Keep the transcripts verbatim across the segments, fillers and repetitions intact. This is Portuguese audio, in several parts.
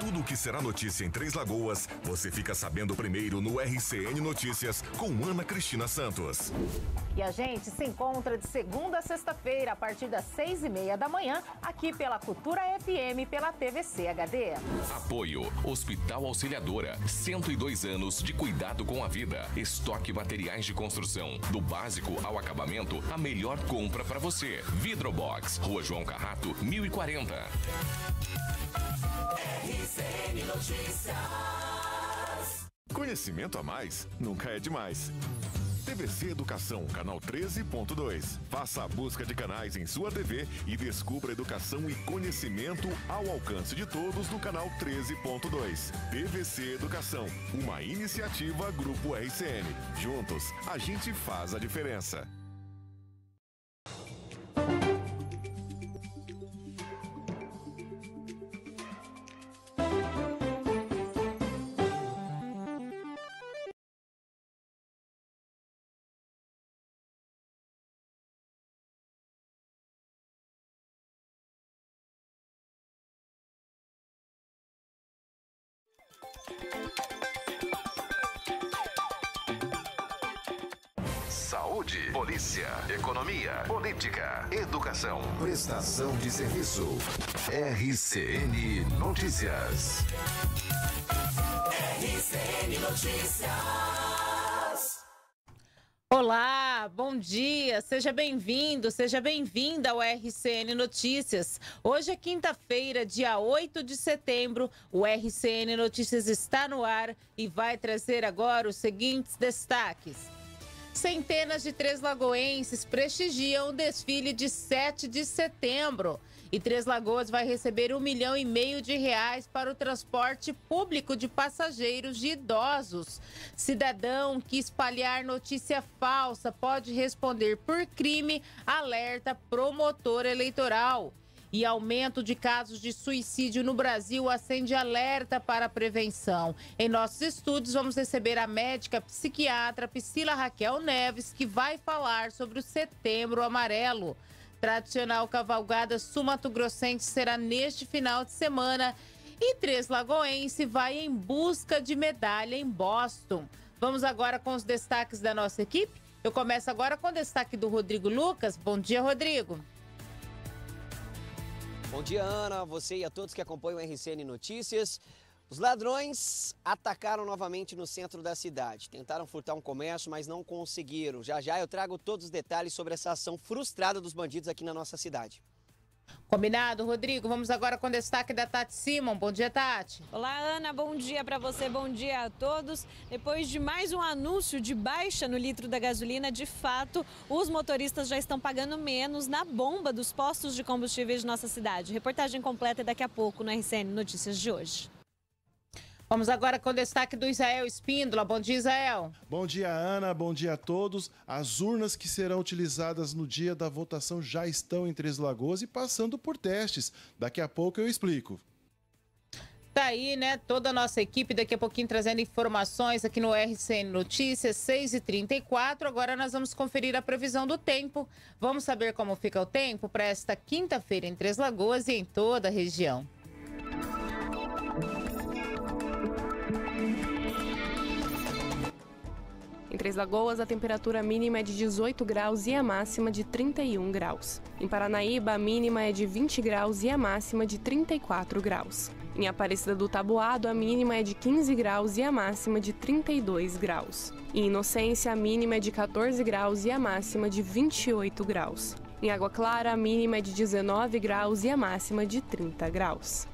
Tudo o que será notícia em Três Lagoas, você fica sabendo primeiro no R C N Notícias com Ana Cristina Santos. E a gente se encontra de segunda a sexta-feira, a partir das seis e meia da manhã, aqui pela Cultura F M e pela T V C H D. Apoio Hospital Auxiliadora, cento e dois anos de cuidado com a vida. Estoque materiais de construção, do básico ao acabamento, a melhor compra para você. VidroBox, Rua João Carrato, mil e quarenta. R C N Notícias. Conhecimento a mais nunca é demais. T V C Educação, canal treze ponto dois. Faça a busca de canais em sua T V e descubra educação e conhecimento ao alcance de todos no canal treze ponto dois. T V C Educação, uma iniciativa Grupo R C N. Juntos, a gente faz a diferença. Saúde, polícia, economia, política, educação, prestação de serviço. R C N Notícias. R C N Notícias. Olá, bom dia, seja bem-vindo, seja bem-vinda ao R C N Notícias. Hoje é quinta-feira, dia oito de setembro, o R C N Notícias está no ar e vai trazer agora os seguintes destaques. Centenas de Três Lagoenses prestigiam o desfile de sete de setembro e Três Lagoas vai receber um milhão e meio de reais para o transporte público de passageiros de idosos. Cidadão que espalhar notícia falsa pode responder por crime, alerta promotor eleitoral. E aumento de casos de suicídio no Brasil acende alerta para a prevenção. Em nossos estúdios, vamos receber a médica psiquiatra Priscila Raquel Neves, que vai falar sobre o Setembro Amarelo. Tradicional cavalgada sul-mato-grossense será neste final de semana e Três Lagoense vai em busca de medalha em Boston. Vamos agora com os destaques da nossa equipe. Eu começo agora com o destaque do Rodrigo Lucas. Bom dia, Rodrigo. Bom dia, Ana, você e a todos que acompanham o R C N Notícias. Os ladrões atacaram novamente no centro da cidade. Tentaram furtar um comércio, mas não conseguiram. Já já eu trago todos os detalhes sobre essa ação frustrada dos bandidos aqui na nossa cidade. Combinado, Rodrigo. Vamos agora com o destaque da Tati Simon. Bom dia, Tati. Olá, Ana. Bom dia para você. Bom dia a todos. Depois de mais um anúncio de baixa no litro da gasolina, de fato, os motoristas já estão pagando menos na bomba dos postos de combustíveis de nossa cidade. Reportagem completa daqui a pouco no R C N Notícias de hoje. Vamos agora com o destaque do Israel Espíndola. Bom dia, Israel. Bom dia, Ana. Bom dia a todos. As urnas que serão utilizadas no dia da votação já estão em Três Lagoas e passando por testes. Daqui a pouco eu explico. Tá aí, né? Toda a nossa equipe daqui a pouquinho trazendo informações aqui no R C N Notícias, seis e trinta e quatro. Agora nós vamos conferir a previsão do tempo. Vamos saber como fica o tempo para esta quinta-feira em Três Lagoas e em toda a região. Em Três Lagoas, a temperatura mínima é de dezoito graus e a máxima de trinta e um graus. Em Paranaíba, a mínima é de vinte graus e a máxima de trinta e quatro graus. Em Aparecida do Taboado, a mínima é de quinze graus e a máxima de trinta e dois graus. Em Inocência, a mínima é de quatorze graus e a máxima de vinte e oito graus. Em Água Clara, a mínima é de dezenove graus e a máxima de trinta graus.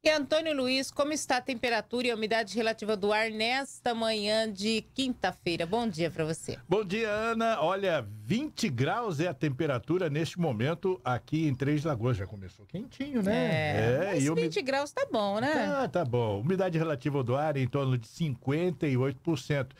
E Antônio Luiz, como está a temperatura e a umidade relativa do ar nesta manhã de quinta-feira? Bom dia para você. Bom dia, Ana. Olha, vinte graus é a temperatura neste momento aqui em Três Lagoas. Já começou quentinho, né? É, é mas e umid... vinte graus tá bom, né? Ah, tá bom. Umidade relativa do ar em torno de cinquenta e oito por cento.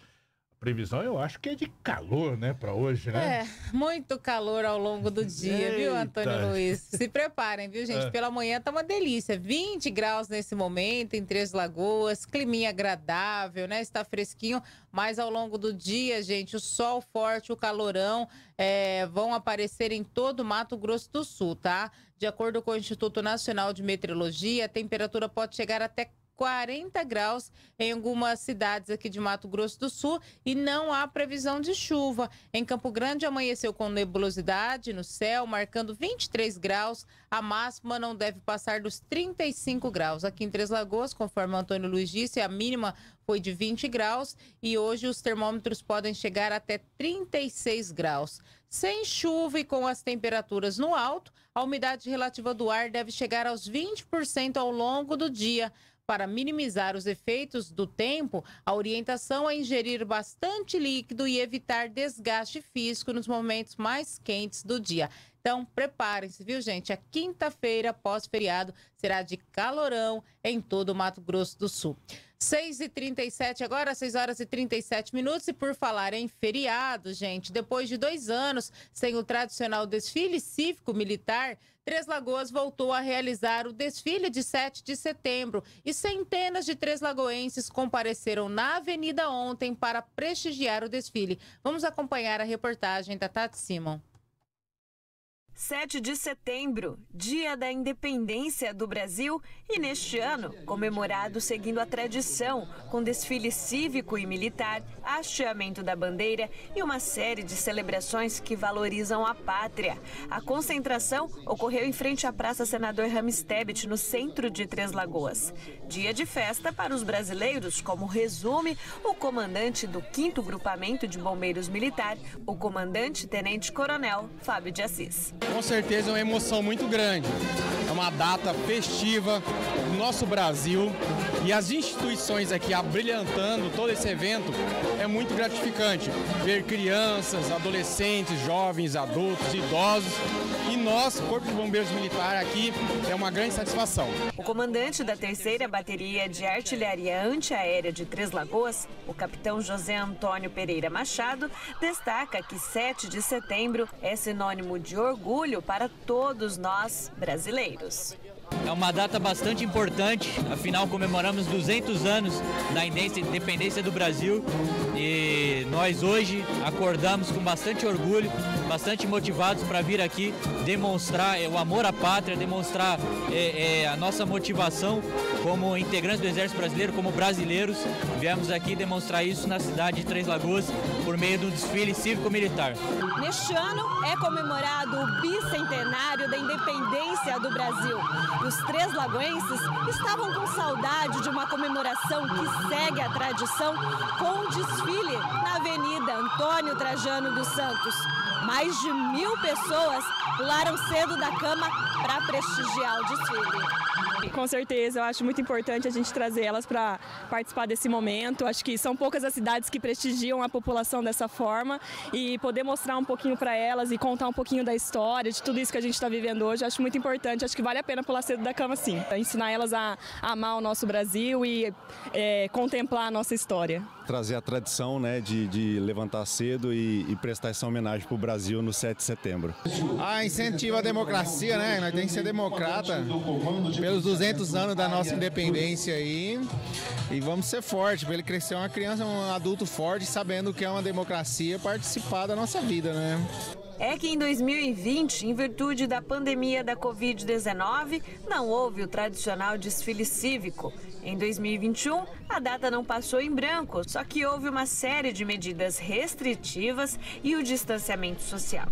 Previsão, eu acho que é de calor, né, para hoje, né? É, muito calor ao longo do dia, viu, Antônio Luiz? Se preparem, viu, gente? Pela manhã tá uma delícia, vinte graus nesse momento em Três Lagoas, climinha agradável, né? Está fresquinho, mas ao longo do dia, gente, o sol forte, o calorão é, vão aparecer em todo o Mato Grosso do Sul, tá? De acordo com o Instituto Nacional de Meteorologia, a temperatura pode chegar até quarenta graus em algumas cidades aqui de Mato Grosso do Sul e não há previsão de chuva. Em Campo Grande amanheceu com nebulosidade no céu, marcando vinte e três graus. A máxima não deve passar dos trinta e cinco graus. Aqui em Três Lagoas, conforme o Antônio Luiz disse, a mínima foi de vinte graus e hoje os termômetros podem chegar até trinta e seis graus. Sem chuva e com as temperaturas no alto, a umidade relativa do ar deve chegar aos vinte por cento ao longo do dia. Para minimizar os efeitos do tempo, a orientação é ingerir bastante líquido e evitar desgaste físico nos momentos mais quentes do dia. Então, preparem-se, viu, gente? A quinta-feira, pós-feriado, será de calorão em todo o Mato Grosso do Sul. seis e trinta e sete agora, seis horas e trinta e sete minutos. E por falar em feriado, gente, depois de dois anos sem o tradicional desfile cívico-militar, Três Lagoas voltou a realizar o desfile de sete de setembro. E centenas de treslagoenses compareceram na avenida ontem para prestigiar o desfile. Vamos acompanhar a reportagem da Tati Simon. sete de setembro, Dia da Independência do Brasil, e neste ano, comemorado seguindo a tradição, com desfile cívico e militar, hasteamento da bandeira e uma série de celebrações que valorizam a pátria. A concentração ocorreu em frente à Praça Senador Ramos Tebet, no centro de Três Lagoas. Dia de festa para os brasileiros, como resume o comandante do quinto Grupamento de Bombeiros Militar, o comandante Tenente Coronel Fábio de Assis. Com certeza é uma emoção muito grande, é uma data festiva do nosso Brasil e as instituições aqui abrilhantando todo esse evento é muito gratificante. Ver crianças, adolescentes, jovens, adultos, idosos e nós, Corpo de Bombeiros Militar aqui, é uma grande satisfação. O comandante da terceira Bateria de Artilharia Antiaérea de Três Lagoas, o capitão José Antônio Pereira Machado, destaca que sete de setembro é sinônimo de orgulho para todos nós brasileiros. É uma data bastante importante, afinal comemoramos duzentos anos da independência do Brasil e nós hoje acordamos com bastante orgulho, bastante motivados para vir aqui demonstrar o amor à pátria, demonstrar é, é, a nossa motivação como integrantes do Exército Brasileiro, como brasileiros. Viemos aqui demonstrar isso na cidade de Três Lagoas por meio do desfile cívico-militar. Neste ano é comemorado o bicentenário da independência do Brasil. Os três lagoenses estavam com saudade de uma comemoração que segue a tradição com um desfile na Avenida Antônio Trajano dos Santos. Mais de mil pessoas pularam cedo da cama para prestigiar o desfile. Com certeza, eu acho muito importante a gente trazer elas para participar desse momento. Acho que são poucas as cidades que prestigiam a população dessa forma e poder mostrar um pouquinho para elas e contar um pouquinho da história, de tudo isso que a gente está vivendo hoje, acho muito importante, acho que vale a pena pular cedo da cama sim. Ensinar elas a amar o nosso Brasil e é, contemplar a nossa história. Trazer a tradição, né, de, de levantar cedo e, e prestar essa homenagem para o Brasil no sete de setembro. Ah, incentiva a democracia, né? Nós temos que ser democrata pelos duzentos anos da nossa independência aí. E vamos ser fortes, para ele crescer uma criança, um adulto forte, sabendo que é uma democracia, participar da nossa vida, né? É que em dois mil e vinte, em virtude da pandemia da covid dezenove, não houve o tradicional desfile cívico. Em dois mil e vinte e um, a data não passou em branco, só que houve uma série de medidas restritivas e o distanciamento social.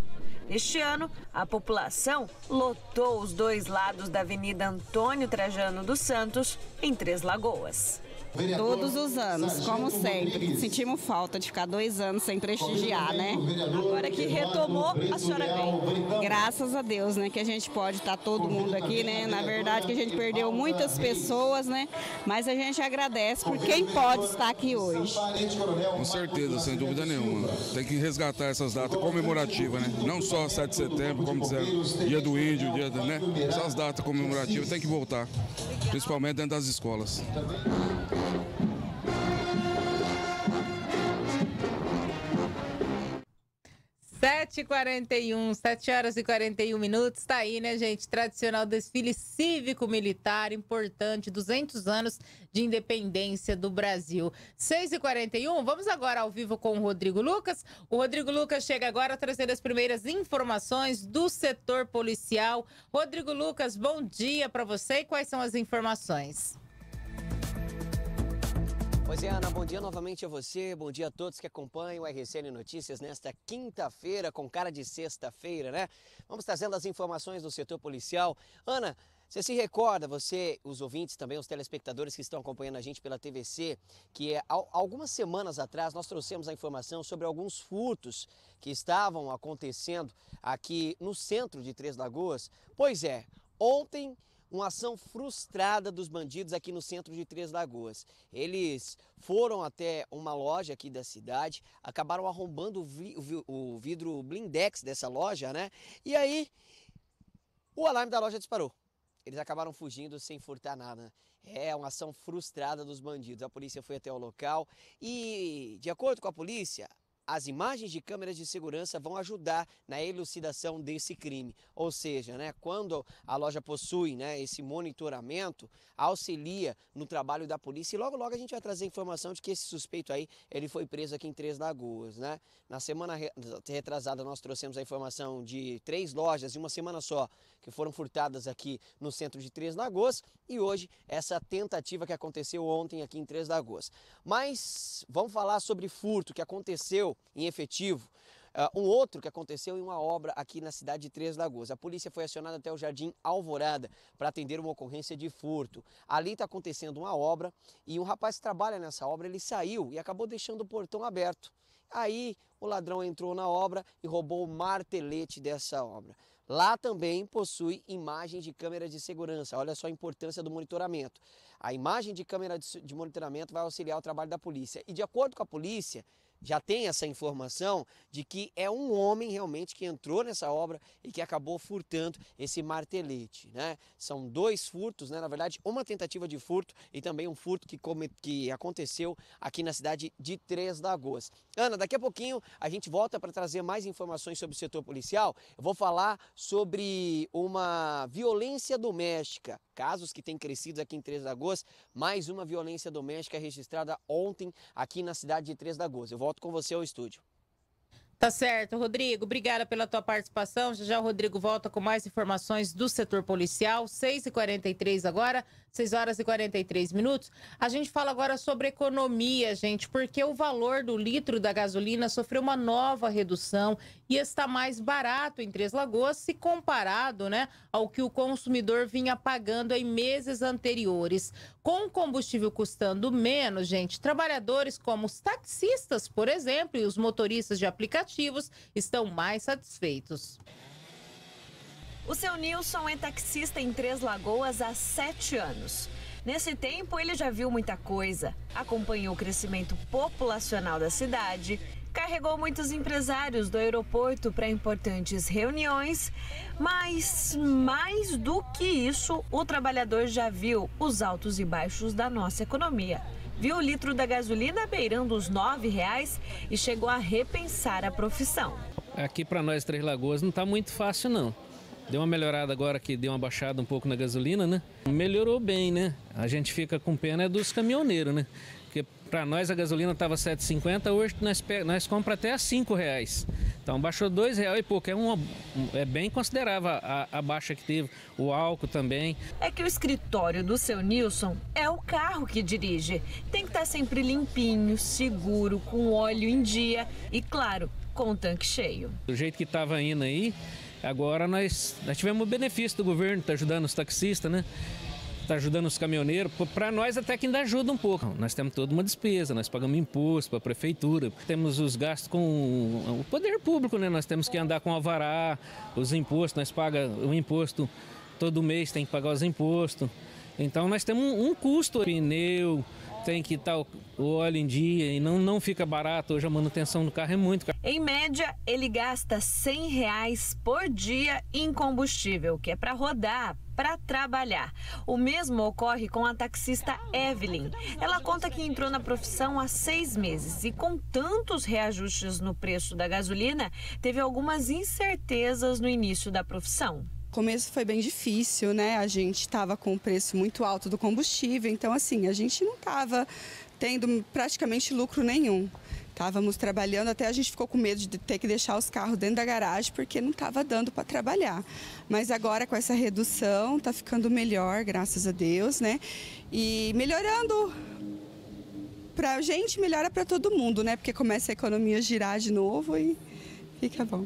Este ano, a população lotou os dois lados da Avenida Antônio Trajano dos Santos, em Três Lagoas. Todos os anos, como sempre, sentimos falta de ficar dois anos sem prestigiar, né? Agora que retomou, a senhora vem. Graças a Deus, né, que a gente pode estar todo mundo aqui, né? Na verdade que a gente perdeu muitas pessoas, né? Mas a gente agradece por quem pode estar aqui hoje. Com certeza, sem dúvida nenhuma. Tem que resgatar essas datas comemorativas, né? Não só sete de setembro, como disseram, dia do índio, dia da, né? Essas datas comemorativas tem que voltar, principalmente dentro das escolas. sete e quarenta e um, sete horas e quarenta e um minutos, tá aí, né, gente? Tradicional desfile cívico-militar, importante, duzentos anos de independência do Brasil. seis e quarenta e um, vamos agora ao vivo com o Rodrigo Lucas. O Rodrigo Lucas chega agora trazendo as primeiras informações do setor policial. Rodrigo Lucas, bom dia para você e quais são as informações? Pois é, Ana, bom dia novamente a você, bom dia a todos que acompanham o R C N Notícias nesta quinta-feira, com cara de sexta-feira, né? Vamos trazendo as informações do setor policial. Ana, você se recorda, você, os ouvintes também, os telespectadores que estão acompanhando a gente pela T V C, que é, algumas semanas atrás nós trouxemos a informação sobre alguns furtos que estavam acontecendo aqui no centro de Três Lagoas? Pois é, ontem... uma ação frustrada dos bandidos aqui no centro de Três Lagoas. Eles foram até uma loja aqui da cidade, acabaram arrombando o vidro blindex dessa loja, né? E aí o alarme da loja disparou. Eles acabaram fugindo sem furtar nada. É uma ação frustrada dos bandidos. A polícia foi até o local e, de acordo com a polícia, as imagens de câmeras de segurança vão ajudar na elucidação desse crime. Ou seja, né, quando a loja possui, né, esse monitoramento, auxilia no trabalho da polícia. E logo, logo a gente vai trazer a informação de que esse suspeito aí, ele foi preso aqui em Três Lagoas, né? Na semana retrasada nós trouxemos a informação de três lojas em uma semana só que foram furtadas aqui no centro de Três Lagoas. E hoje essa tentativa que aconteceu ontem aqui em Três Lagoas. Mas vamos falar sobre furto que aconteceu em efetivo, uh, um outro que aconteceu em uma obra aqui na cidade de Três Lagoas. A polícia foi acionada até o Jardim Alvorada para atender uma ocorrência de furto. Ali está acontecendo uma obra e um rapaz que trabalha nessa obra, ele saiu e acabou deixando o portão aberto. Aí o ladrão entrou na obra e roubou o martelete dessa obra. Lá também possui imagens de câmera de segurança. Olha só a importância do monitoramento. A imagem de câmera de monitoramento vai auxiliar o trabalho da polícia. E de acordo com a polícia, já tem essa informação de que é um homem realmente que entrou nessa obra e que acabou furtando esse martelete, né? São dois furtos, né? Na verdade, uma tentativa de furto e também um furto que, come... que aconteceu aqui na cidade de Três Lagoas. Ana, daqui a pouquinho a gente volta para trazer mais informações sobre o setor policial. Eu vou falar sobre uma violência doméstica, casos que têm crescido aqui em Três Lagoas, mais uma violência doméstica registrada ontem aqui na cidade de Três Lagoas. Eu volto com você ao estúdio. Tá certo, Rodrigo. Obrigada pela tua participação. Já já o Rodrigo volta com mais informações do setor policial. seis e quarenta e três agora, seis horas e quarenta e três minutos. A gente fala agora sobre economia, gente, porque o valor do litro da gasolina sofreu uma nova redução e está mais barato em Três Lagoas se comparado, né, ao que o consumidor vinha pagando em meses anteriores. Com o combustível custando menos, gente, trabalhadores como os taxistas, por exemplo, e os motoristas de aplicativo estão mais satisfeitos. O seu Nilson é taxista em Três Lagoas há sete anos. Nesse tempo, ele já viu muita coisa, acompanhou o crescimento populacional da cidade, carregou muitos empresários do aeroporto para importantes reuniões, mas mais do que isso, o trabalhador já viu os altos e baixos da nossa economia. Viu o litro da gasolina beirando os nove reais e chegou a repensar a profissão. Aqui para nós, Três Lagoas, não está muito fácil, não. Deu uma melhorada agora que deu uma baixada um pouco na gasolina, né? Melhorou bem, né? A gente fica com pena é dos caminhoneiros, né? Porque para nós a gasolina estava sete e cinquenta, hoje nós, nós compramos até a cinco reais. Então baixou dois reais e pouco, é, uma, é bem considerável a, a baixa que teve, o álcool também. É que o escritório do seu Nilson é o carro que dirige. Tem que estar sempre limpinho, seguro, com óleo em dia e, claro, com o tanque cheio. Do jeito que estava indo aí, agora nós, nós tivemos o benefício do governo, está ajudando os taxistas, né? Está ajudando os caminhoneiros, para nós até que ainda ajuda um pouco. Nós temos toda uma despesa, nós pagamos imposto para a prefeitura, temos os gastos com o poder público, né? Nós temos que andar com alvará, os impostos, nós pagamos o imposto todo mês, tem que pagar os impostos. Então nós temos um, um custo, pneu, tem que estar o óleo em dia e não, não fica barato, hoje a manutenção do carro é muito cara. Em média, ele gasta cem reais por dia em combustível, que é para rodar, para trabalhar. O mesmo ocorre com a taxista Evelyn. Ela conta que entrou na profissão há seis meses e, com tantos reajustes no preço da gasolina, teve algumas incertezas no início da profissão. O começo foi bem difícil, né? A gente estava com o preço muito alto do combustível, então assim, a gente não estava tendo praticamente lucro nenhum. Estávamos trabalhando, até a gente ficou com medo de ter que deixar os carros dentro da garagem porque não estava dando para trabalhar. Mas agora com essa redução está ficando melhor, graças a Deus, né? E melhorando para a gente, melhora para todo mundo, né? Porque começa a economia a girar de novo e fica bom.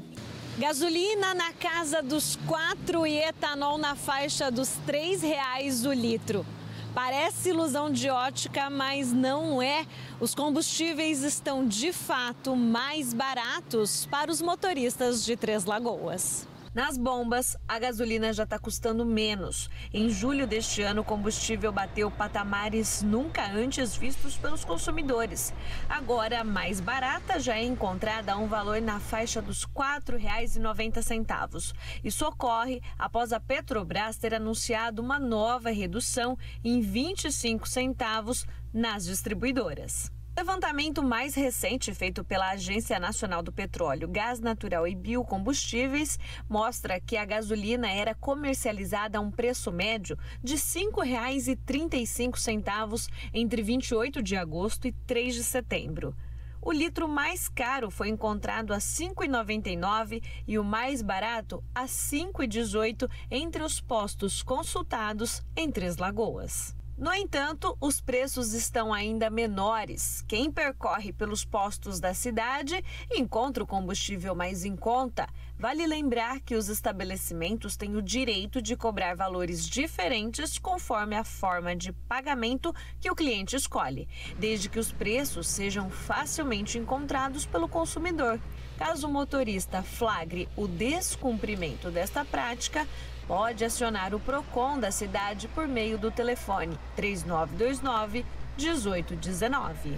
Gasolina na casa dos quatro e etanol na faixa dos três reais o litro. Parece ilusão de ótica, mas não é. Os combustíveis estão, de fato, mais baratos para os motoristas de Três Lagoas. Nas bombas, a gasolina já está custando menos. Em julho deste ano, o combustível bateu patamares nunca antes vistos pelos consumidores. Agora, a mais barata já é encontrada a um valor na faixa dos quatro reais e noventa centavos. Isso ocorre após a Petrobras ter anunciado uma nova redução em vinte e cinco centavos nas distribuidoras. O levantamento mais recente feito pela Agência Nacional do Petróleo, Gás Natural e Biocombustíveis mostra que a gasolina era comercializada a um preço médio de cinco reais e trinta e cinco centavos entre vinte e oito de agosto e três de setembro. O litro mais caro foi encontrado a cinco reais e noventa e nove centavos e o mais barato a cinco reais e dezoito centavos entre os postos consultados em Três Lagoas. No entanto, os preços estão ainda menores. Quem percorre pelos postos da cidade encontra o combustível mais em conta. Vale lembrar que os estabelecimentos têm o direito de cobrar valores diferentes conforme a forma de pagamento que o cliente escolhe, desde que os preços sejam facilmente encontrados pelo consumidor. Caso o motorista flagre o descumprimento desta prática, pode acionar o PROCON da cidade por meio do telefone três nove dois nove, um oito um nove.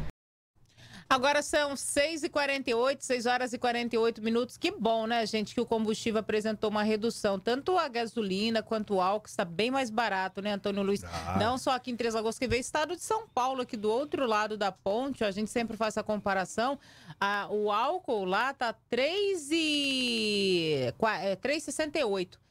Agora são seis e quarenta e oito, seis horas e quarenta e oito minutos. Que bom, né, gente, que o combustível apresentou uma redução. Tanto a gasolina quanto o álcool está bem mais barato, né, Antônio Luiz? Ah. Não só aqui em Três Lagoas, que veio estado de São Paulo, aqui do outro lado da ponte. A gente sempre faz a comparação. Ah, o álcool lá está três e sessenta e oito. três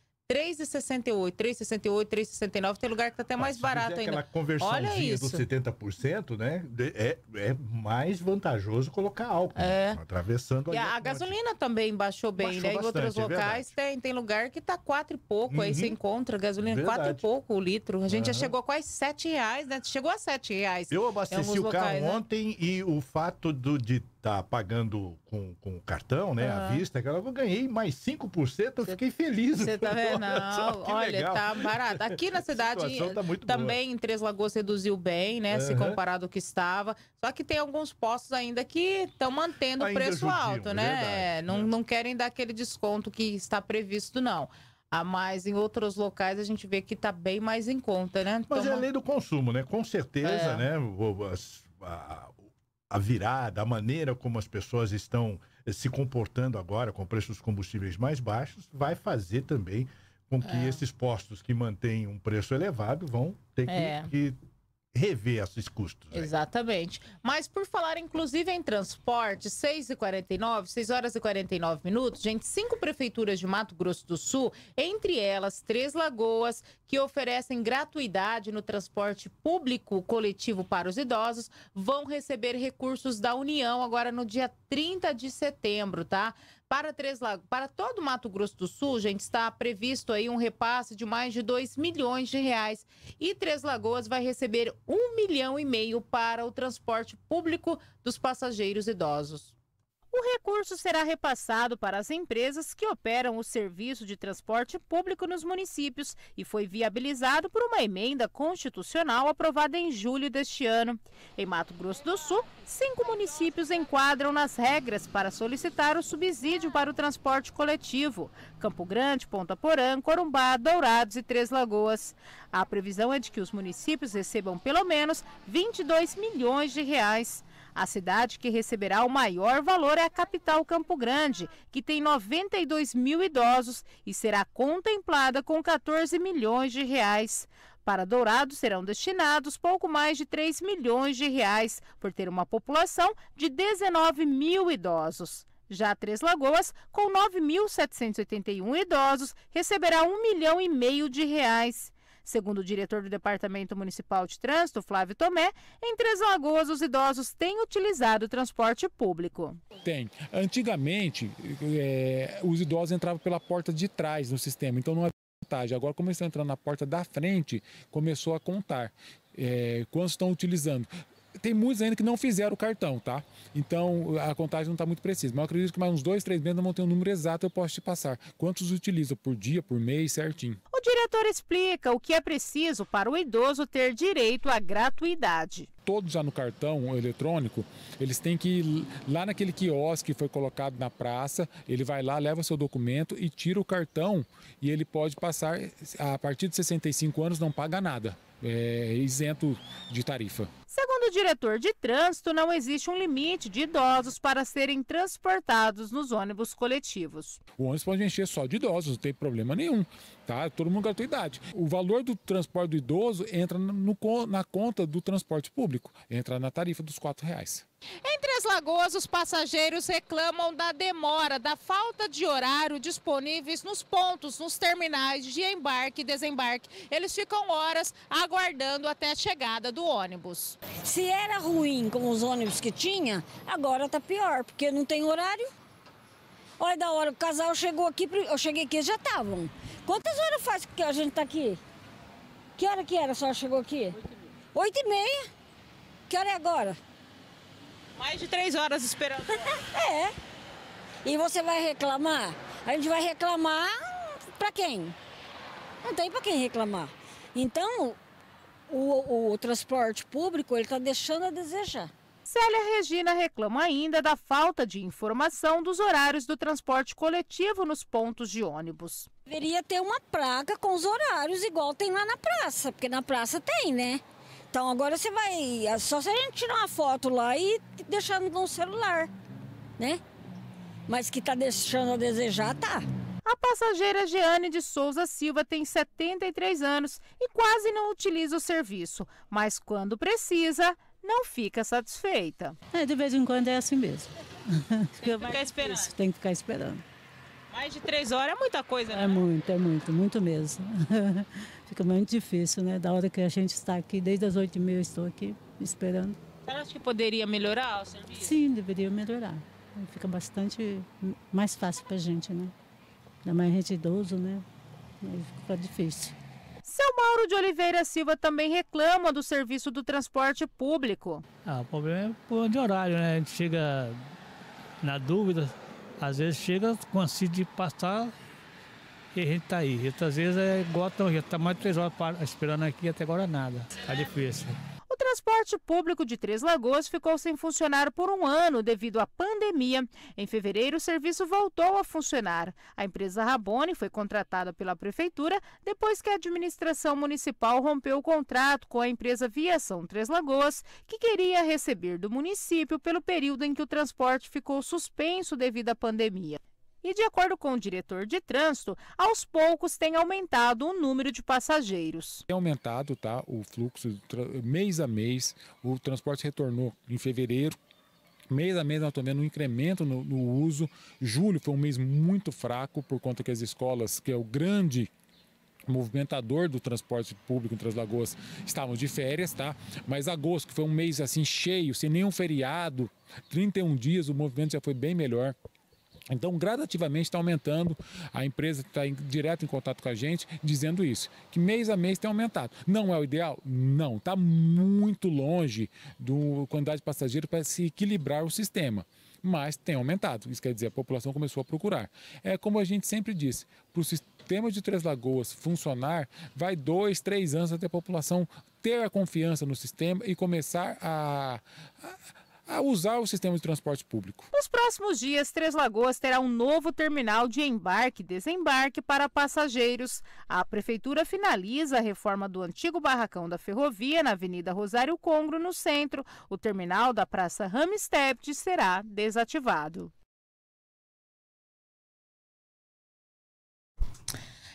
reais e sessenta e oito, três reais e sessenta e oito, três reais e sessenta e nove, tem lugar que tá até mais barato ainda. Aquela conversãozinha dos setenta por cento, né? É, é mais vantajoso colocar álcool, é. né? Atravessando. E a, a gasolina também baixou bem, baixou né? Bastante, em outros locais é tem, tem lugar que tá quatro e pouco, uhum. aí você encontra gasolina verdade. quatro e pouco o litro. A gente uhum. já chegou a quase sete reais, né? Chegou a sete reais. Eu abasteci o carro locais, ontem né? e o fato do, de tá pagando com, com cartão, né? Uhum. À vista, aquela eu ganhei mais cinco por cento, eu cê, fiquei feliz. Você tá vendo? Não, olha, legal. Tá barato. Aqui na cidade tá também boa. Em Três Lagoas reduziu bem, né? Uhum. Se comparado ao que estava. Só que tem alguns postos ainda que estão mantendo ainda o preço judiam, alto, né? É, não, é. não querem dar aquele desconto que está previsto, não. Ah, mas em outros locais a gente vê que tá bem mais em conta, né? Mas Toma... é a lei do consumo, né? Com certeza, é. né? A... A virada, a maneira como as pessoas estão se comportando agora com preços dos combustíveis mais baixos, vai fazer também com que é. esses postos que mantêm um preço elevado vão ter que... É. que... rever esses custos. Né? Exatamente. Mas por falar, inclusive, em transporte, seis e quarenta e nove, seis horas e quarenta e nove minutos, gente, cinco prefeituras de Mato Grosso do Sul, entre elas Três Lagoas, que oferecem gratuidade no transporte público coletivo para os idosos, vão receber recursos da União agora no dia trinta de setembro, tá? Para Três Lagoas, para todo o Mato Grosso do Sul, gente, está previsto aí um repasse de mais de dois milhões de reais. E Três Lagoas vai receber um milhão e meio para o transporte público dos passageiros idosos. O recurso será repassado para as empresas que operam o serviço de transporte público nos municípios e foi viabilizado por uma emenda constitucional aprovada em julho deste ano. Em Mato Grosso do Sul, cinco municípios enquadram nas regras para solicitar o subsídio para o transporte coletivo: Campo Grande, Ponta Porã, Corumbá, Dourados e Três Lagoas. A previsão é de que os municípios recebam pelo menos vinte e dois milhões de reais. A cidade que receberá o maior valor é a capital Campo Grande, que tem noventa e dois mil idosos e será contemplada com quatorze milhões de reais. Para Dourados serão destinados pouco mais de três milhões de reais, por ter uma população de dezenove mil idosos. Já Três Lagoas, com nove mil setecentos e oitenta e um idosos, receberá um milhão e meio de reais. Segundo o diretor do Departamento Municipal de Trânsito, Flávio Tomé, em Três Lagoas os idosos têm utilizado o transporte público. Tem. Antigamente, é, os idosos entravam pela porta de trás no sistema, então não é vantagem. Agora, como eles estão entrando na porta da frente, começou a contar é, quantos estão utilizando. Tem muitos ainda que não fizeram o cartão, tá? Então, a contagem não está muito precisa. Mas eu acredito que mais uns dois, três meses não vão ter um número exato, eu posso te passar. Quantos utilizam por dia, por mês, certinho. O diretor explica o que é preciso para o idoso ter direito à gratuidade. Todos já no cartão eletrônico, eles têm que ir lá naquele quiosque que foi colocado na praça, ele vai lá, leva seu documento e tira o cartão e ele pode passar, a partir de sessenta e cinco anos não paga nada, é isento de tarifa. Segundo o diretor de trânsito, não existe um limite de idosos para serem transportados nos ônibus coletivos. O ônibus pode encher só de idosos, não tem problema nenhum, tá? Todo mundo gratuidade. O valor do transporte do idoso entra no, na conta do transporte público, entra na tarifa dos quatro reais. Em Três Lagoas, os passageiros reclamam da demora, da falta de horário disponíveis nos pontos, nos terminais de embarque e desembarque. Eles ficam horas aguardando até a chegada do ônibus. Se era ruim com os ônibus que tinha, agora está pior, porque não tem horário. Olha da hora, o casal chegou aqui, eu cheguei aqui, já estavam. Quantas horas faz que a gente está aqui? Que hora que era a senhora chegou aqui? Oito e meia. Que hora é agora? Mais de três horas esperando. É. E você vai reclamar? A gente vai reclamar para quem? Não tem para quem reclamar. Então, o, o transporte público ele está deixando a desejar. Célia Regina reclama ainda da falta de informação dos horários do transporte coletivo nos pontos de ônibus. Deveria ter uma placa com os horários, igual tem lá na praça, porque na praça tem, né? Então agora você vai, só se a gente tirar uma foto lá e deixar no celular, né? Mas que tá deixando a desejar, tá. A passageira Jeane de Souza Silva tem setenta e três anos e quase não utiliza o serviço, mas quando precisa, não fica satisfeita. É, de vez em quando é assim mesmo. Tem que ficar esperando. Tem que ficar esperando. Mais de três horas é muita coisa, né? É muito, é muito, muito mesmo. Fica muito difícil, né? Da hora que a gente está aqui, desde as oito e meia eu estou aqui esperando. Você acha que poderia melhorar o serviço? Sim, deveria melhorar. Fica bastante mais fácil para a gente, né? Ainda mais a gente idoso, né? Mas fica difícil. Seu Mauro de Oliveira Silva também reclama do serviço do transporte público. Ah, o problema é de horário, né? A gente chega na dúvida. Às vezes chega com ansia de passar e a gente está aí. E outras vezes é igual, já está mais de três horas esperando aqui até agora nada. Está difícil. O transporte público de Três Lagoas ficou sem funcionar por um ano devido à pandemia. Em fevereiro, o serviço voltou a funcionar. A empresa Rabone foi contratada pela prefeitura depois que a administração municipal rompeu o contrato com a empresa Viação Três Lagoas, que queria receber do município pelo período em que o transporte ficou suspenso devido à pandemia. E, de acordo com o diretor de trânsito, aos poucos tem aumentado o número de passageiros. Tem aumentado, tá, o fluxo mês a mês, o transporte retornou em fevereiro. Mês a mês nós estamos vendo um incremento no, no uso. Julho foi um mês muito fraco, por conta que as escolas, que é o grande movimentador do transporte público em Três Lagoas, estavam de férias, tá? Mas agosto, que foi um mês assim cheio, sem nenhum feriado, trinta e um dias, o movimento já foi bem melhor. Então, gradativamente está aumentando, a empresa está em, direto em contato com a gente, dizendo isso, que mês a mês tem aumentado. Não é o ideal? Não, está muito longe da quantidade de passageiros para se equilibrar o sistema, mas tem aumentado, isso quer dizer, a população começou a procurar. É como a gente sempre disse, para o sistema de Três Lagoas funcionar, vai dois, três anos até a população ter a confiança no sistema e começar a... a a usar o sistema de transporte público. Nos próximos dias, Três Lagoas terá um novo terminal de embarque e desembarque para passageiros. A Prefeitura finaliza a reforma do antigo barracão da ferrovia na Avenida Rosário Congro, no centro. O terminal da Praça Ramstept será desativado.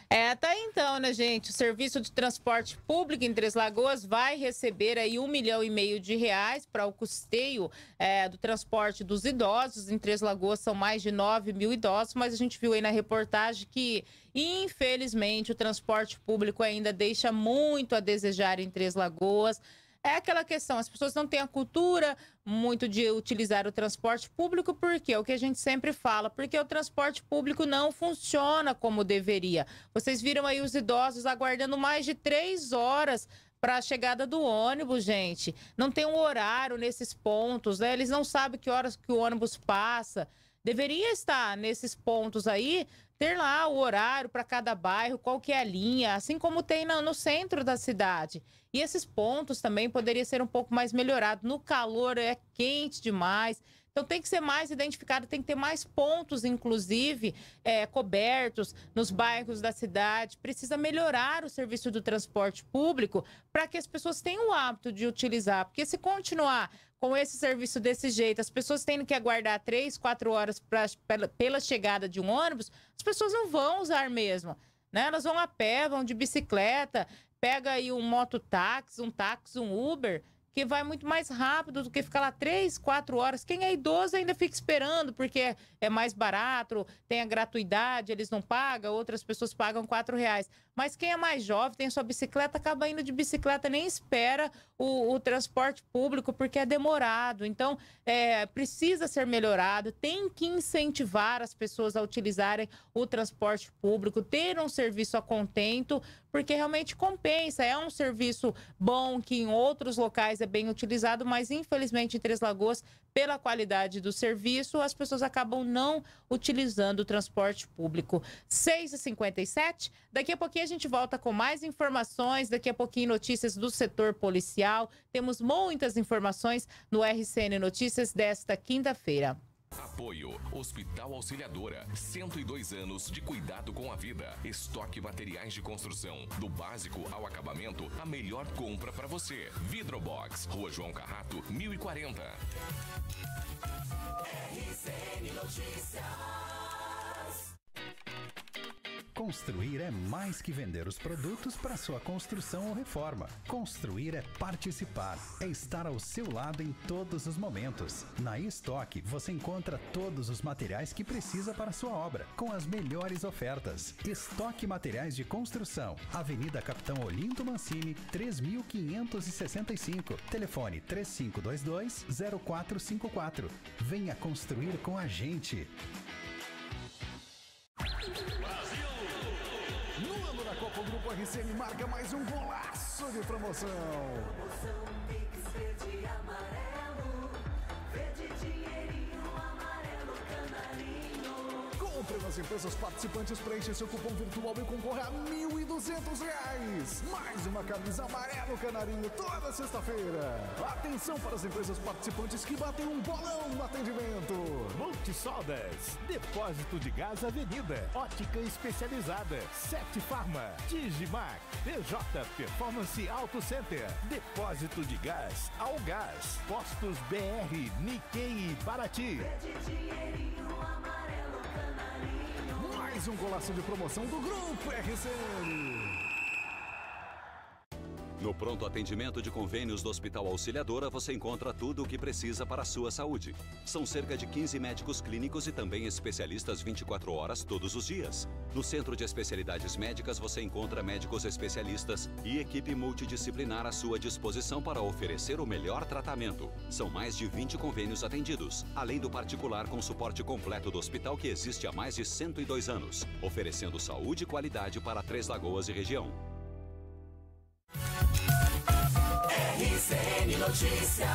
É, tá aí então, né, gente? O serviço de transporte público em Três Lagoas vai receber aí um milhão e meio de reais para o custeio é, do transporte dos idosos. Em Três Lagoas são mais de nove mil idosos, mas a gente viu aí na reportagem que, infelizmente, o transporte público ainda deixa muito a desejar em Três Lagoas. É aquela questão, as pessoas não têm a cultura muito de utilizar o transporte público, porque é o que a gente sempre fala, porque o transporte público não funciona como deveria. Vocês viram aí os idosos aguardando mais de três horas para a chegada do ônibus, gente. Não tem um horário nesses pontos, né? Eles não sabem que horas que o ônibus passa. Deveria estar nesses pontos aí, ter lá o horário para cada bairro, qual que é a linha, assim como tem no centro da cidade. E esses pontos também poderiam ser um pouco mais melhorados. No calor é quente demais, então tem que ser mais identificado, tem que ter mais pontos, inclusive, é, cobertos nos bairros da cidade. Precisa melhorar o serviço do transporte público para que as pessoas tenham o hábito de utilizar, porque se continuar com esse serviço desse jeito, as pessoas tendo que aguardar três, quatro horas pra, pela, pela chegada de um ônibus, as pessoas não vão usar mesmo, né? Elas vão a pé, vão de bicicleta, pega aí um mototáxi, um táxi, um Uber, que vai muito mais rápido do que ficar lá três, quatro horas. Quem é idoso ainda fica esperando, porque é, é mais barato, tem a gratuidade, eles não pagam, outras pessoas pagam quatro reais. Mas quem é mais jovem, tem sua bicicleta, acaba indo de bicicleta, nem espera o, o transporte público, porque é demorado. Então, é, precisa ser melhorado, tem que incentivar as pessoas a utilizarem o transporte público, ter um serviço a contento, porque realmente compensa. É um serviço bom que em outros locais é bem utilizado, mas infelizmente em Três Lagoas, pela qualidade do serviço, as pessoas acabam não utilizando o transporte público. seis e cinquenta e sete, daqui a pouquinho a gente volta com mais informações, daqui a pouquinho notícias do setor policial. Temos muitas informações no R C N Notícias desta quinta-feira. Apoio Hospital Auxiliadora, cento e dois anos de cuidado com a vida. Estoque materiais de construção, do básico ao acabamento, a melhor compra para você. VidroBox, Rua João Carrato, mil e quarenta. R C N Notícias. Construir é mais que vender os produtos para sua construção ou reforma. Construir é participar, é estar ao seu lado em todos os momentos. Na Estoque, você encontra todos os materiais que precisa para sua obra, com as melhores ofertas. Estoque Materiais de Construção, Avenida Capitão Olinto Mancini, três mil quinhentos e sessenta e cinco, telefone três cinco dois dois, zero quatro cinco quatro. Venha construir com a gente! O Grupo R C N marca mais um golaço de promoção. Promoção Pix verde amarelo, verde dinheirinho, amarelo canarinho. Compre nas empresas participantes, preencha seu cupom virtual e concorra a mil e duzentos reais. Mais uma camisa amarelo canarinho toda sexta-feira. Atenção para as empresas participantes que batem um bolão no atendimento. Multisoldas, Depósito de Gás Avenida, Ótica Especializada, Sete Farma, Digimac, P J Performance Auto Center, Depósito de Gás, Algás, Postos B R, Nikkei e Paraty. Mais um golaço de promoção do Grupo R C N. No pronto atendimento de convênios do Hospital Auxiliadora, você encontra tudo o que precisa para a sua saúde. São cerca de quinze médicos clínicos e também especialistas vinte e quatro horas todos os dias. No Centro de Especialidades Médicas, você encontra médicos especialistas e equipe multidisciplinar à sua disposição para oferecer o melhor tratamento. São mais de vinte convênios atendidos, além do particular com suporte completo do hospital que existe há mais de cento e dois anos, oferecendo saúde e qualidade para Três Lagoas e região. R C N Notícias.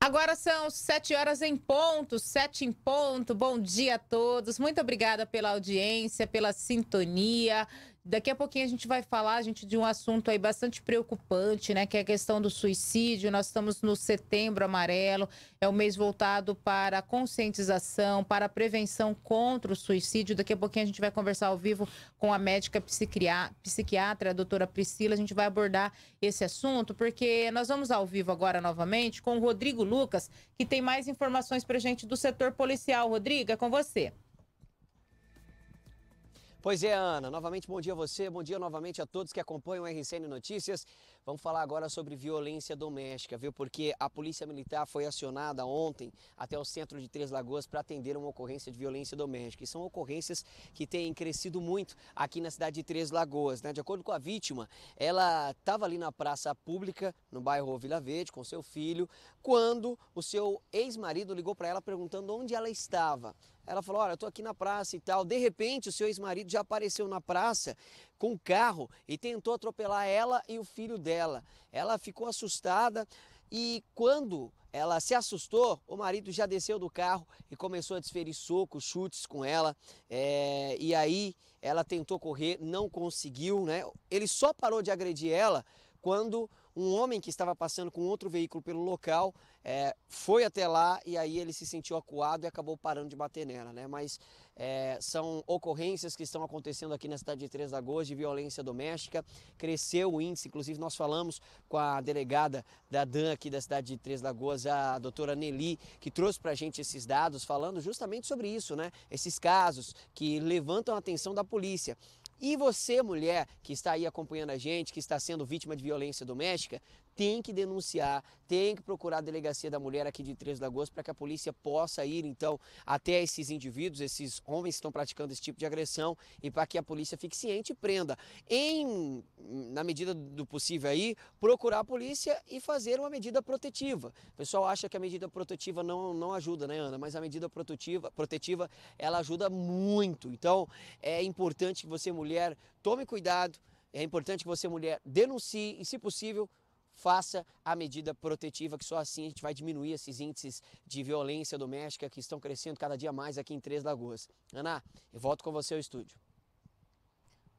Agora são sete horas em ponto, sete em ponto. Bom dia a todos. Muito obrigada pela audiência, pela sintonia. Daqui a pouquinho a gente vai falar, a gente, de um assunto aí bastante preocupante, né? Que é a questão do suicídio. Nós estamos no Setembro Amarelo, é o mês voltado para a conscientização, para a prevenção contra o suicídio. Daqui a pouquinho a gente vai conversar ao vivo com a médica psiquiatra, a doutora Priscila. A gente vai abordar esse assunto, porque nós vamos ao vivo agora novamente com o Rodrigo Lucas, que tem mais informações para a gente do setor policial. Rodrigo, é com você. Pois é, Ana, novamente bom dia a você, bom dia novamente a todos que acompanham o R C N Notícias. Vamos falar agora sobre violência doméstica, viu? Porque a Polícia Militar foi acionada ontem até o centro de Três Lagoas para atender uma ocorrência de violência doméstica. E são ocorrências que têm crescido muito aqui na cidade de Três Lagoas, né? De acordo com a vítima, ela estava ali na praça pública, no bairro Vila Verde, com seu filho, quando o seu ex-marido ligou para ela perguntando onde ela estava. Ela falou, olha, eu tô aqui na praça e tal. De repente, o seu ex-marido já apareceu na praça com um carro e tentou atropelar ela e o filho dela. Ela ficou assustada e quando ela se assustou, o marido já desceu do carro e começou a desferir socos, chutes com ela. É, e aí ela tentou correr, não conseguiu, né? Ele só parou de agredir ela quando um homem que estava passando com outro veículo pelo local é, foi até lá e aí ele se sentiu acuado e acabou parando de bater nela, né? Mas é, são ocorrências que estão acontecendo aqui na cidade de Três Lagoas de violência doméstica. Cresceu o índice, inclusive nós falamos com a delegada da D A M aqui da cidade de Três Lagoas, a doutora Nelly, que trouxe para a gente esses dados falando justamente sobre isso, né? Esses casos que levantam a atenção da polícia. E você, mulher, que está aí acompanhando a gente, que está sendo vítima de violência doméstica, tem que denunciar, tem que procurar a Delegacia da Mulher aqui de Três Lagoas para que a polícia possa ir, então, até esses indivíduos, esses homens que estão praticando esse tipo de agressão e para que a polícia fique ciente e prenda. Em, na medida do possível aí, procurar a polícia e fazer uma medida protetiva. O pessoal acha que a medida protetiva não, não ajuda, né, Ana? Mas a medida protetiva, protetiva, ela ajuda muito. Então, é importante que você, mulher, tome cuidado, é importante que você, mulher, denuncie e, se possível, faça a medida protetiva, que só assim a gente vai diminuir esses índices de violência doméstica que estão crescendo cada dia mais aqui em Três Lagoas. Ana, eu volto com você ao estúdio.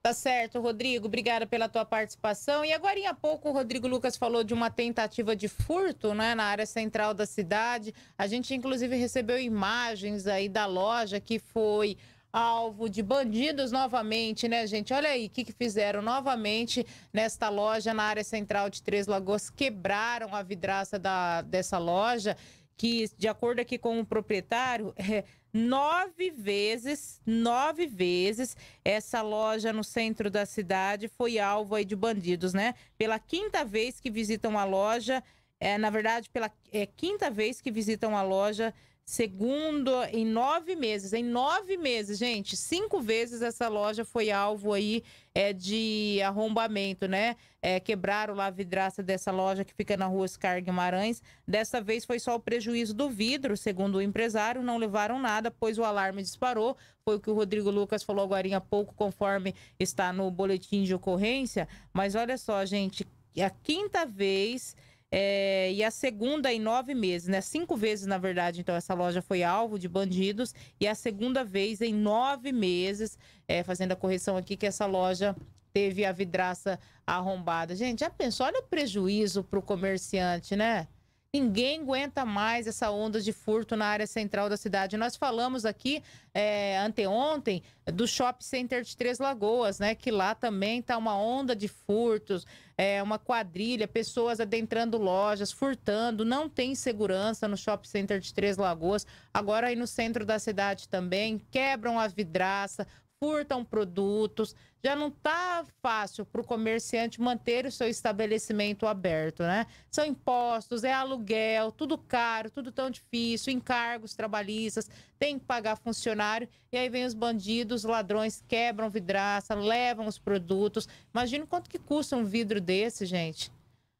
Tá certo, Rodrigo. Obrigada pela tua participação. E agora, há pouco, o Rodrigo Lucas falou de uma tentativa de furto, né, na área central da cidade. A gente, inclusive, recebeu imagens aí da loja que foi alvo de bandidos novamente, né, gente? Olha aí o que, que fizeram novamente nesta loja na área central de Três Lagoas. Quebraram a vidraça da, dessa loja, que, de acordo aqui com o proprietário, é, nove vezes, nove vezes, essa loja no centro da cidade foi alvo aí de bandidos, né? Pela quinta vez que visitam a loja, é, na verdade, pela é, quinta vez que visitam a loja, segundo, em nove meses, em nove meses, gente, cinco vezes essa loja foi alvo aí é, de arrombamento, né? É, quebraram lá a vidraça dessa loja que fica na rua Oscar Guimarães. Dessa vez foi só o prejuízo do vidro, segundo o empresário, não levaram nada, pois o alarme disparou. Foi o que o Rodrigo Lucas falou agora há pouco, conforme está no boletim de ocorrência. Mas olha só, gente, a quinta vez... É, e a segunda em nove meses, né? Cinco vezes, na verdade, então, essa loja foi alvo de bandidos. E a segunda vez em nove meses, é, fazendo a correção aqui, que essa loja teve a vidraça arrombada. Gente, já pensou? Olha o prejuízo para o comerciante, né? Ninguém aguenta mais essa onda de furto na área central da cidade. Nós falamos aqui, é, anteontem, do Shopping Center de Três Lagoas, né? Que lá também tá uma onda de furtos, é, uma quadrilha, pessoas adentrando lojas, furtando. Não tem segurança no Shopping Center de Três Lagoas. Agora aí no centro da cidade também, quebram a vidraça, furtam produtos. Já não está fácil para o comerciante manter o seu estabelecimento aberto, né? São impostos, é aluguel, tudo caro, tudo tão difícil, encargos trabalhistas, tem que pagar funcionário. E aí vem os bandidos, ladrões, quebram vidraça, levam os produtos. Imagina quanto que custa um vidro desse, gente.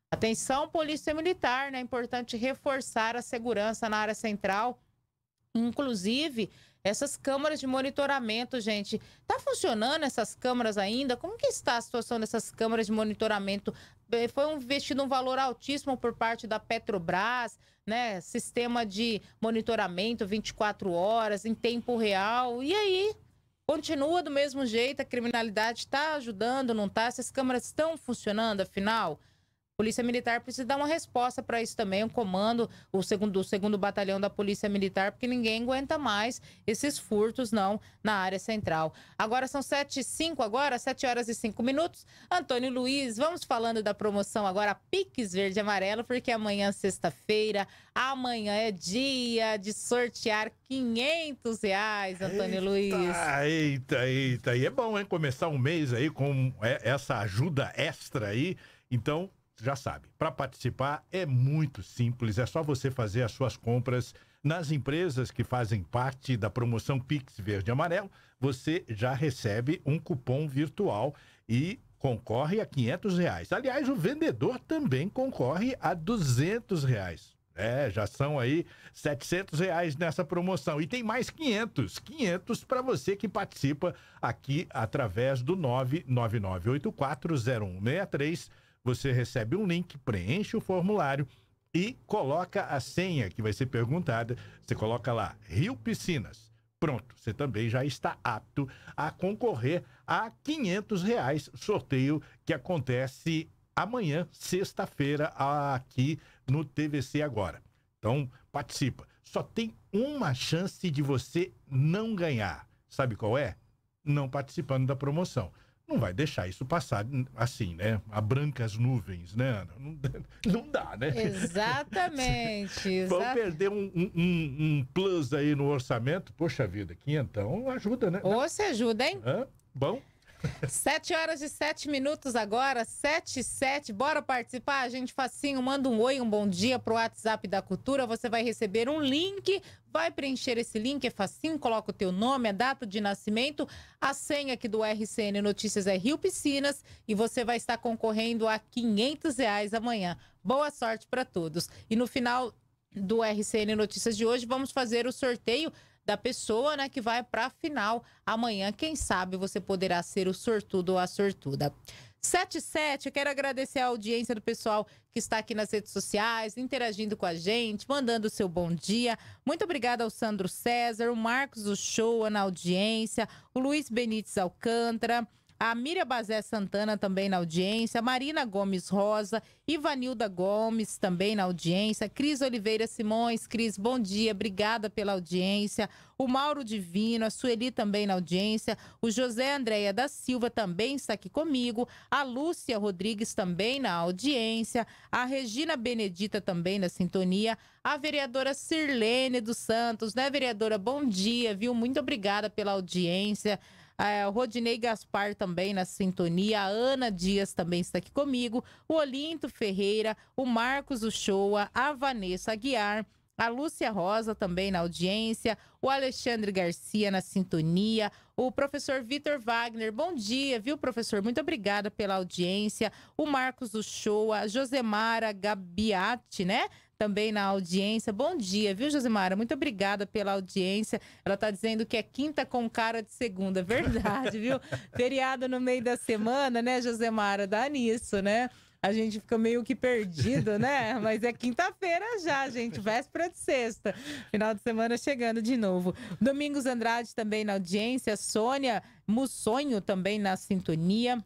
Atenção, Polícia Militar, né? É importante reforçar a segurança na área central, inclusive... Essas câmaras de monitoramento, gente, tá funcionando essas câmaras ainda? Como que está a situação dessas câmaras de monitoramento? Foi investido um valor altíssimo por parte da Petrobras, né? Sistema de monitoramento vinte e quatro horas, em tempo real. E aí, Continua do mesmo jeito, a criminalidade está ajudando, não está? Essas câmaras estão funcionando, afinal? A Polícia Militar precisa dar uma resposta para isso também, um comando, o segundo, o segundo batalhão da Polícia Militar, porque ninguém aguenta mais esses furtos, não, na área central. Agora são sete e cinco, agora, sete horas e cinco minutos. Antônio Luiz, vamos falando da promoção agora, Pix Verde e Amarelo, porque amanhã, sexta-feira, amanhã é dia de sortear quinhentos reais, Antônio eita, Luiz. Eita, eita, e é bom, hein, começar um mês aí com essa ajuda extra aí, então... Já sabe, para participar é muito simples, é só você fazer as suas compras nas empresas que fazem parte da promoção Pix Verde e Amarelo, você já recebe um cupom virtual e concorre a quinhentos reais. Aliás, o vendedor também concorre a duzentos reais. É, já são aí setecentos reais nessa promoção. E tem mais quinhentos, quinhentos para você que participa aqui através do nove nove nove oito quatro zero um seis três. Você recebe um link, preenche o formulário e coloca a senha que vai ser perguntada. Você coloca lá, Rio Piscinas. Pronto, você também já está apto a concorrer a quinhentos reais, sorteio que acontece amanhã, sexta-feira, aqui no T V C agora. Então, participa. Só tem uma chance de você não ganhar. Sabe qual é? Não participando da promoção. Não vai deixar isso passar assim, né? A brancas nuvens, né, Ana? Não, não dá, né? Exatamente. Vão exatamente. Perder um, um, um plus aí no orçamento. Poxa vida, aqui então ajuda, né? Ou se ajuda, hein? Ah, bom. sete horas e sete minutos agora, sete e sete. Bora participar, gente? Facinho, manda um oi, um bom dia pro WhatsApp da Cultura. Você vai receber um link, vai preencher esse link, é facinho, coloca o teu nome, a data de nascimento, a senha aqui do R C N Notícias é Rio Piscinas e você vai estar concorrendo a quinhentos reais amanhã. Boa sorte para todos. E no final do R C N Notícias de hoje, vamos fazer o sorteio da pessoa, né, que vai para a final amanhã. Quem sabe você poderá ser o sortudo ou a sortuda. sete e sete, eu quero agradecer a audiência do pessoal que está aqui nas redes sociais, interagindo com a gente, mandando o seu bom dia. Muito obrigada ao Sandro César, o Marcos Uchoa na audiência, o Luiz Benites Alcântara, a Miriam Bazé Santana também na audiência, Marina Gomes Rosa, Ivanilda Gomes também na audiência, Cris Oliveira Simões. Cris, bom dia, obrigada pela audiência. O Mauro Divino, a Sueli também na audiência, o José Andréia da Silva também está aqui comigo, a Lúcia Rodrigues também na audiência, a Regina Benedita também na sintonia, a vereadora Sirlene dos Santos, né, vereadora? Bom dia, viu? Muito obrigada pela audiência. O Rodinei Gaspar também na sintonia, a Ana Dias também está aqui comigo, o Olinto Ferreira, o Marcos Uchoa, a Vanessa Aguiar, a Lúcia Rosa também na audiência, o Alexandre Garcia na sintonia, o professor Vitor Wagner, bom dia, viu, professor? Muito obrigada pela audiência, o Marcos Uchoa, a Josemara Gabiati, né? Também na audiência. Bom dia, viu, Josemara? Muito obrigada pela audiência. Ela tá dizendo que é quinta com cara de segunda. Verdade, viu? Feriado no meio da semana, né, Josemara? Dá nisso, né? A gente fica meio que perdido, né? Mas é quinta-feira já, gente. Véspera de sexta. Final de semana chegando de novo. Domingos Andrade também na audiência. Sônia Mussonho também na sintonia.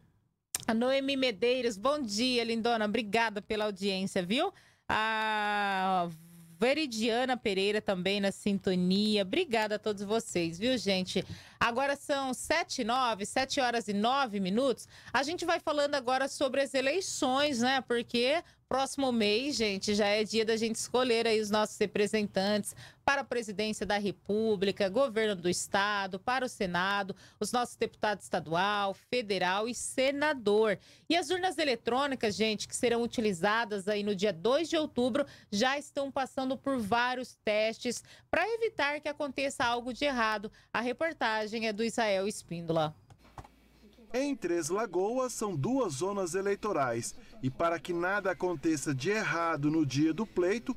A Noemi Medeiros. Bom dia, lindona. Obrigada pela audiência, viu? A Veridiana Pereira também na sintonia. Obrigada a todos vocês, viu, gente? Agora são sete e nove, sete horas e nove minutos. A gente vai falando agora sobre as eleições, né? Porque próximo mês, gente, já é dia da gente escolher aí os nossos representantes para a presidência da República, governo do Estado, para o Senado, os nossos deputados estadual, federal e senador. E as urnas eletrônicas, gente, que serão utilizadas aí no dia dois de outubro, já estão passando por vários testes para evitar que aconteça algo de errado. A reportagem é do Israel Espíndola. Em Três Lagoas são duas zonas eleitorais e para que nada aconteça de errado no dia do pleito,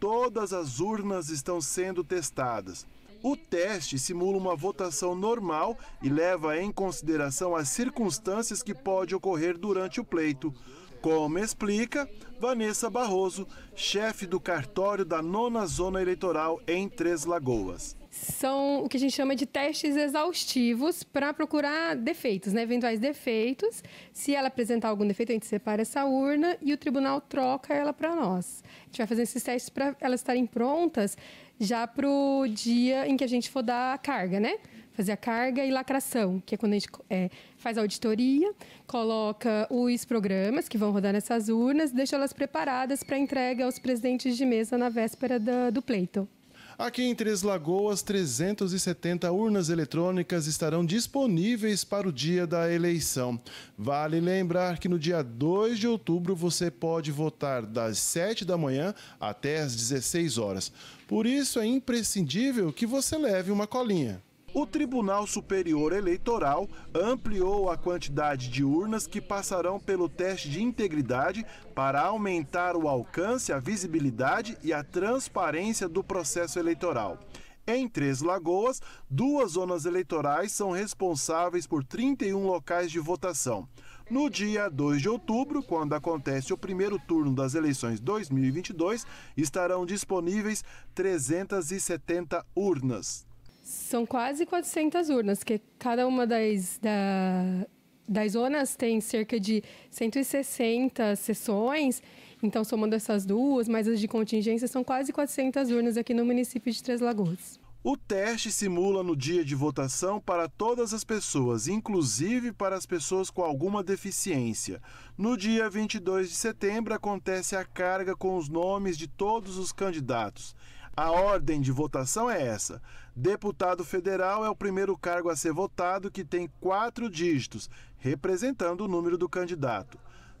todas as urnas estão sendo testadas. O teste simula uma votação normal e leva em consideração as circunstâncias que podem ocorrer durante o pleito. Como explica Vanessa Barroso, chefe do cartório da nona zona eleitoral em Três Lagoas. são o que a gente chama de testes exaustivos para procurar defeitos, né? Eventuais defeitos. Se ela apresentar algum defeito, a gente separa essa urna e o tribunal troca ela para nós. A gente vai fazer esses testes para elas estarem prontas já para o dia em que a gente for dar a carga, né? Fazer a carga e lacração, que é quando a gente é, faz a auditoria, coloca os programas que vão rodar nessas urnas, deixa elas preparadas para entrega aos presidentes de mesa na véspera da, do pleito. Aqui em Três Lagoas, trezentas e setenta urnas eletrônicas estarão disponíveis para o dia da eleição. Vale lembrar que no dia dois de outubro você pode votar das sete da manhã até as dezesseis horas. Por isso é imprescindível que você leve uma colinha. O Tribunal Superior Eleitoral ampliou a quantidade de urnas que passarão pelo teste de integridade para aumentar o alcance, a visibilidade e a transparência do processo eleitoral. Em Três Lagoas, duas zonas eleitorais são responsáveis por trinta e um locais de votação. No dia dois de outubro, quando acontece o primeiro turno das eleições dois mil e vinte e dois, estarão disponíveis trezentas e setenta urnas. São quase quatrocentas urnas, que cada uma das, da, das zonas tem cerca de cento e sessenta sessões. Então, somando essas duas, mais as de contingência, são quase quatrocentas urnas aqui no município de Três Lagoas. O teste simula no dia de votação para todas as pessoas, inclusive para as pessoas com alguma deficiência. No dia vinte e dois de setembro, acontece a carga com os nomes de todos os candidatos. A ordem de votação é essa. Deputado federal é o primeiro cargo a ser votado, que tem quatro dígitos, representando o número do candidato.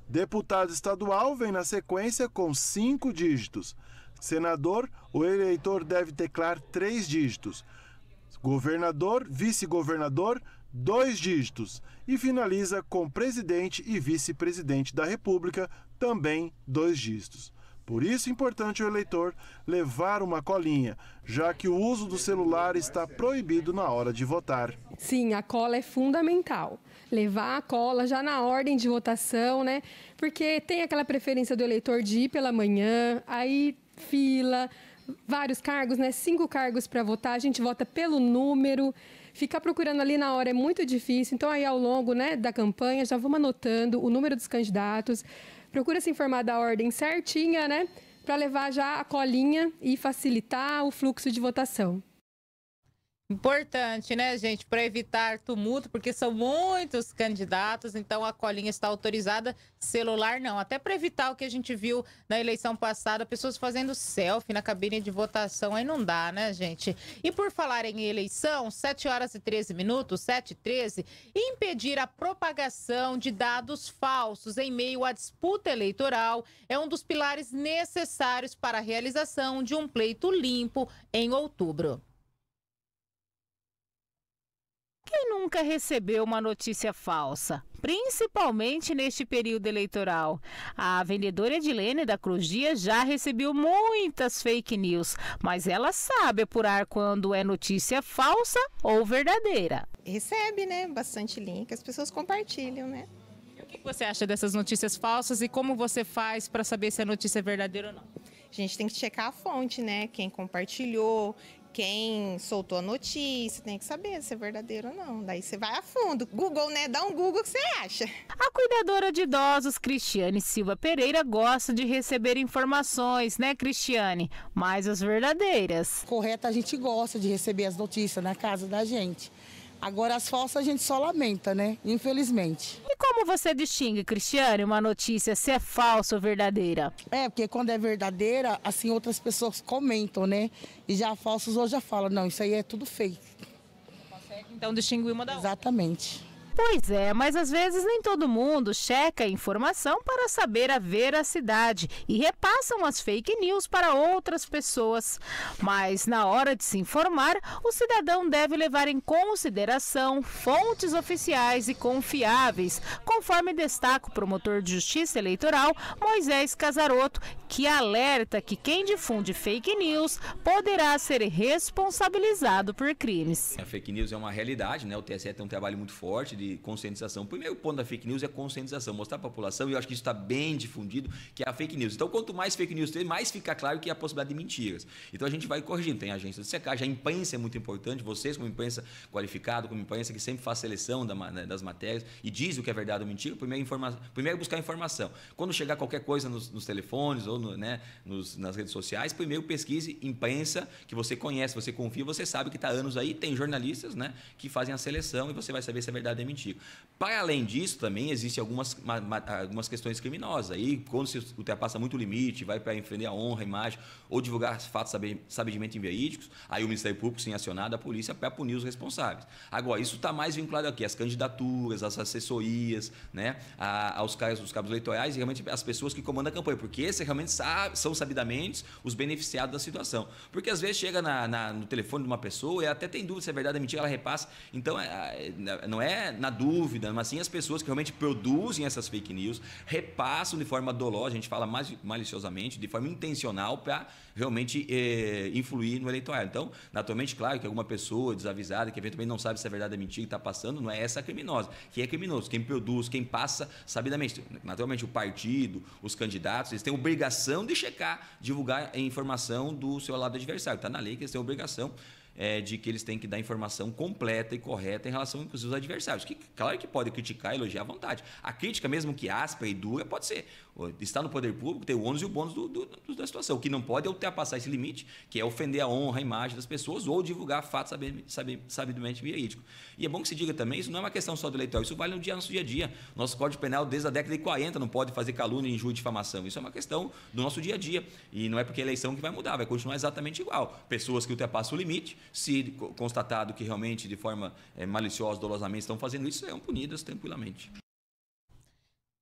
Deputado estadual vem na sequência com cinco dígitos. Senador, o eleitor deve teclar três dígitos. Governador, vice-governador, dois dígitos. E finaliza com presidente e vice-presidente da República, também dois dígitos. Por isso é importante o eleitor levar uma colinha, já que o uso do celular está proibido na hora de votar. Sim, a cola é fundamental. Levar a cola já na ordem de votação, né? Porque tem aquela preferência do eleitor de ir pela manhã, aí fila, vários cargos, né? Cinco cargos para votar, a gente vota pelo número. Ficar procurando ali na hora é muito difícil, então aí ao longo, né, da campanha já vamos anotando o número dos candidatos. Procura se informar da ordem certinha, né, para levar já a colinha e facilitar o fluxo de votação. Importante, né, gente, para evitar tumulto, porque são muitos candidatos, então a colinha está autorizada, celular não. Até para evitar o que a gente viu na eleição passada, pessoas fazendo selfie na cabine de votação, aí não dá, né, gente? E por falar em eleição, sete horas e treze minutos, sete e treze, impedir a propagação de dados falsos em meio à disputa eleitoral é um dos pilares necessários para a realização de um pleito limpo em outubro. Quem nunca recebeu uma notícia falsa, principalmente neste período eleitoral? A vendedora Edilene da Cruz Dias já recebeu muitas fake news, mas ela sabe apurar quando é notícia falsa ou verdadeira. Recebe, né? Bastante link, as pessoas compartilham, né? E o que você acha dessas notícias falsas e como você faz para saber se a notícia é verdadeira ou não? A gente tem que checar a fonte, né? Quem compartilhou... Quem soltou a notícia, tem que saber se é verdadeiro ou não. Daí você vai a fundo. Google, né? Dá um Google que você acha. A cuidadora de idosos, Cristiane Silva Pereira, gosta de receber informações, né, Cristiane? Mas as verdadeiras. Correto, a gente gosta de receber as notícias na casa da gente. Agora, as falsas a gente só lamenta, né? Infelizmente. E como você distingue, Cristiane, uma notícia se é falsa ou verdadeira? É, porque quando é verdadeira, assim, outras pessoas comentam, né? E já falsos hoje já falam, não, isso aí é tudo fake. Consegue, então, distinguir uma da outra. Exatamente. Pois é, mas às vezes nem todo mundo checa a informação para saber a veracidade e repassam as fake news para outras pessoas. Mas na hora de se informar, o cidadão deve levar em consideração fontes oficiais e confiáveis, conforme destaca o promotor de justiça eleitoral, Moisés Casaroto, que alerta que quem difunde fake news poderá ser responsabilizado por crimes. A fake news é uma realidade, né? O T S E tem um trabalho muito forte de de conscientização. O primeiro ponto da fake news é conscientização, mostrar para a população, e eu acho que isso está bem difundido, que é a fake news. Então, quanto mais fake news tem, mais fica claro que é a possibilidade de mentiras. Então, a gente vai corrigindo. Tem agência de secagem, a imprensa é muito importante, vocês como imprensa qualificada, como imprensa que sempre faz seleção da, das matérias e diz o que é verdade ou mentira, primeiro, informa, primeiro buscar informação. Quando chegar qualquer coisa nos, nos telefones ou no, né, nos, nas redes sociais, primeiro pesquise imprensa que você conhece, você confia, você sabe que está há anos aí, tem jornalistas, né, que fazem a seleção e você vai saber se é verdade ou é mentira. Para além disso, também existem algumas, ma, ma, algumas questões criminosas. Aí, quando se ultrapassa muito o limite, vai para enfrentar a honra, a imagem ou divulgar fatos saber, sabidamente inverídicos, aí o Ministério Público sim acionado, a polícia para punir os responsáveis. Agora, isso está mais vinculado aqui às candidaturas, às assessorias, né, a, aos caras dos cabos eleitorais e realmente as pessoas que comandam a campanha, porque esses realmente sabe, são sabidamente os beneficiados da situação. Porque às vezes chega na, na, no telefone de uma pessoa e até tem dúvida se é verdade ou é mentira, ela repassa. Então, é, não é na dúvida, mas sim as pessoas que realmente produzem essas fake news, repassam de forma dolosa, a gente fala mais maliciosamente, de forma intencional para realmente é, influir no eleitorado. Então, naturalmente, claro que alguma pessoa desavisada, que eventualmente não sabe se é verdade ou é mentira, que está passando, não é essa criminosa. Quem é criminoso? Quem produz, quem passa sabidamente. Naturalmente, o partido, os candidatos, eles têm obrigação de checar, divulgar a informação do seu lado adversário. Está na lei que eles têm obrigação É, de que eles têm que dar informação completa e correta em relação, inclusive, aos adversários. Que, claro que pode criticar e elogiar à vontade. A crítica, mesmo que áspera e dura, pode ser. Está no poder público, tem o ônus e o bônus do, do, do, da situação. O que não pode é ultrapassar esse limite, que é ofender a honra, a imagem das pessoas ou divulgar fatos sabidamente verídicos. E é bom que se diga também, isso não é uma questão só do eleitoral, isso vale no dia, nosso dia a dia. Nosso Código Penal, desde a década de quarenta, não pode fazer calúnia, injúria e difamação. Isso é uma questão do nosso dia a dia. E não é porque é eleição que vai mudar, vai continuar exatamente igual. Pessoas que ultrapassam o limite, se constatado que realmente de forma é, maliciosa, dolosamente estão fazendo isso, serão punidas tranquilamente.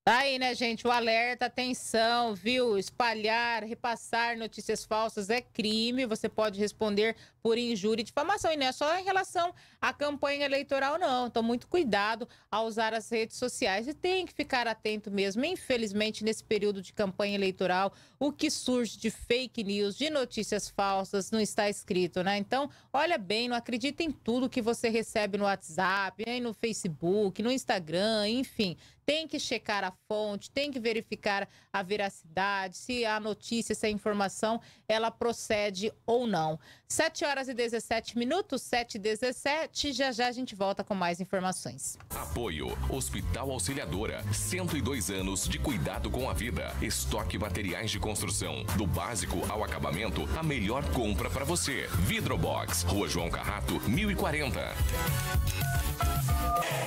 Tá aí, né, gente? O alerta, atenção, viu? Espalhar, repassar notícias falsas é crime. Você pode responder por injúria e difamação. E não é só em relação à campanha eleitoral, não. Então, muito cuidado ao usar as redes sociais. E tem que ficar atento mesmo. Infelizmente, nesse período de campanha eleitoral, o que surge de fake news, de notícias falsas, não está escrito, né? Então, olha bem, não acredita em tudo que você recebe no WhatsApp, no Facebook, no Instagram, enfim. Tem que checar a fonte, tem que verificar a veracidade, se a notícia, se a informação, ela procede ou não. sete horas e dezessete minutos, sete e dezessete, já já a gente volta com mais informações. Apoio, Hospital Auxiliadora, cento e dois anos de cuidado com a vida. Estoque materiais de construção, do básico ao acabamento, a melhor compra para você. VidroBox, Rua João Carrato, mil e quarenta.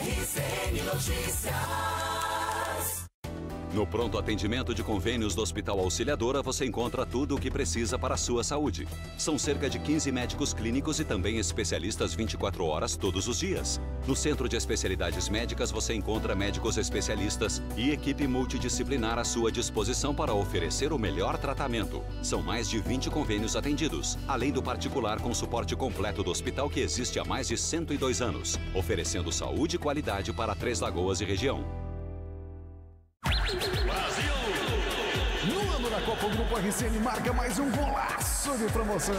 R C N Notícias. No pronto atendimento de convênios do Hospital Auxiliadora, você encontra tudo o que precisa para a sua saúde. São cerca de quinze médicos clínicos e também especialistas vinte e quatro horas todos os dias. No Centro de Especialidades Médicas, você encontra médicos especialistas e equipe multidisciplinar à sua disposição para oferecer o melhor tratamento. São mais de vinte convênios atendidos, além do particular com suporte completo do hospital que existe há mais de cento e dois anos, oferecendo saúde e qualidade para Três Lagoas e região. Brasil! No ano da Copa, o Grupo R C N marca mais um golaço de promoção.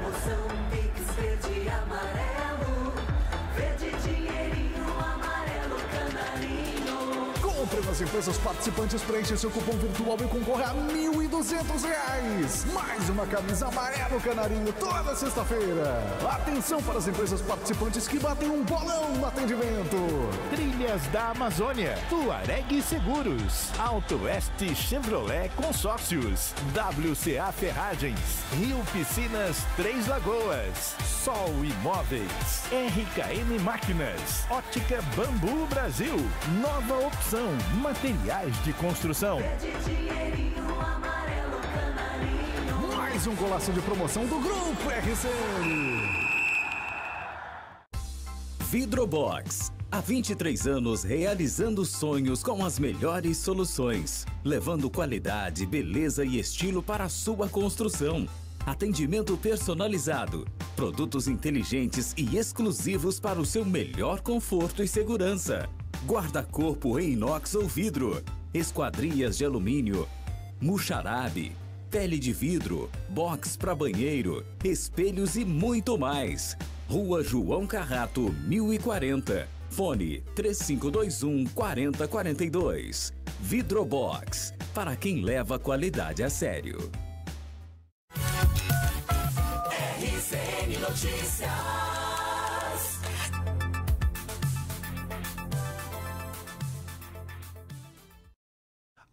Promoção Pix verde e amarelo, verde dinheirinho, amarelo canarinho. Compre nas empresas participantes, preencha seu cupom virtual e concorra a mil e duzentos reais. Mais uma camisa amarelo canarinho toda sexta-feira. Atenção para as empresas participantes que batem um bolão no atendimento. Trilhas da Amazônia, Tuareg Seguros, Alto Oeste Chevrolet Consórcios, W C A Ferragens, Rio Piscinas Três Lagoas, Sol Imóveis, R K M Máquinas, Ótica Bambu Brasil, Nova Opção, Materiais de Construção. Mais um golaço de promoção do Grupo R C N. VidroBox. Há vinte e três anos realizando sonhos com as melhores soluções, levando qualidade, beleza e estilo para a sua construção. Atendimento personalizado, produtos inteligentes e exclusivos para o seu melhor conforto e segurança. Guarda-corpo em inox ou vidro, esquadrias de alumínio, muxarabe, pele de vidro, box para banheiro, espelhos e muito mais. Rua João Carrato, mil e quarenta. Fone três cinco dois um, quatro zero quatro dois. VidroBox, para quem leva a qualidade a sério. R C N Notícias.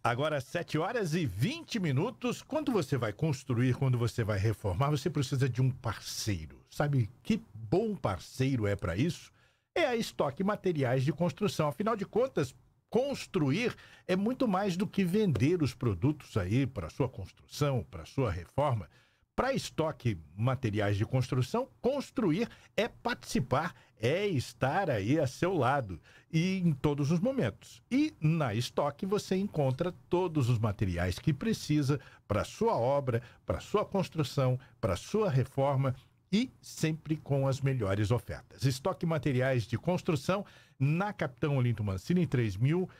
Agora, sete horas e vinte minutos. Quando você vai construir, quando você vai reformar, você precisa de um parceiro. Sabe que bom parceiro é para isso? É a Estoque Materiais de Construção. Afinal de contas, construir é muito mais do que vender os produtos aí para sua construção, para sua reforma. Para Estoque Materiais de Construção, construir é participar, é estar aí a seu lado e em todos os momentos. E na Estoque você encontra todos os materiais que precisa para sua obra, para sua construção, para sua reforma e sempre com as melhores ofertas. Estoque Materiais de Construção na Capitão Olinto Mancini, três mil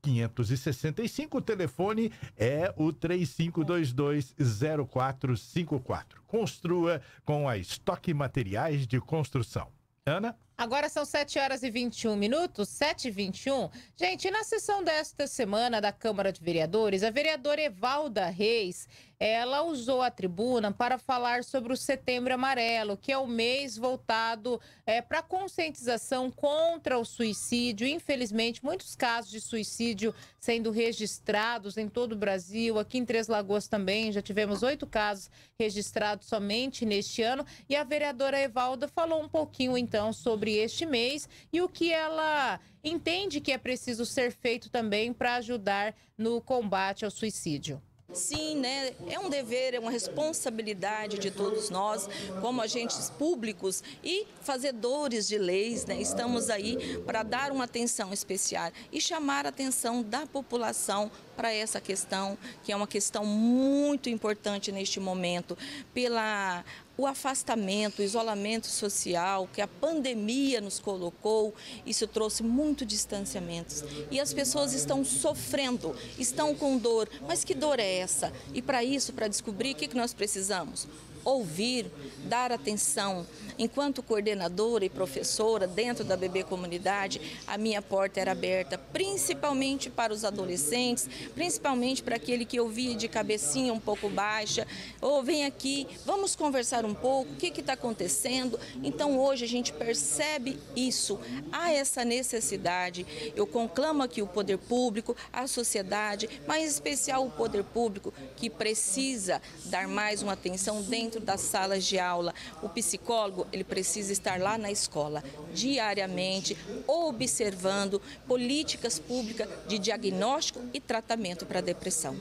quinhentos e sessenta e cinco, o telefone é o três cinco dois dois, zero quatro cinco quatro. Construa com a Estoque Materiais de Construção. Ana? Agora são sete horas e vinte e um minutos, sete e vinte e um. Gente, na sessão desta semana da Câmara de Vereadores, a vereadora Evalda Reis, ela usou a tribuna para falar sobre o Setembro Amarelo, que é o mês voltado é, para conscientização contra o suicídio. Infelizmente, muitos casos de suicídio sendo registrados em todo o Brasil. Aqui em Três Lagoas também já tivemos oito casos registrados somente neste ano. E a vereadora Evalda falou um pouquinho, então, sobre este mês e o que ela entende que é preciso ser feito também para ajudar no combate ao suicídio. Sim, né? É um dever, é uma responsabilidade de todos nós, como agentes públicos e fazedores de leis, né? Estamos aí para dar uma atenção especial e chamar a atenção da população para essa questão, que é uma questão muito importante neste momento, pela o afastamento, o isolamento social que a pandemia nos colocou. Isso trouxe muito distanciamento e as pessoas estão sofrendo, estão com dor, mas que dor é essa? E para isso, para descobrir, o que que nós precisamos? Ouvir, dar atenção. Enquanto coordenadora e professora dentro da B B Comunidade, a minha porta era aberta, principalmente para os adolescentes, principalmente para aquele que eu via de cabecinha um pouco baixa. Ou oh, vem aqui, vamos conversar um pouco, o que que está acontecendo? Então hoje a gente percebe isso, há essa necessidade. Eu conclamo aqui o poder público, a sociedade, mas em especial o poder público, que precisa dar mais uma atenção dentro das salas de aula. O psicólogo, ele precisa estar lá na escola, diariamente, observando políticas públicas de diagnóstico e tratamento para a depressão.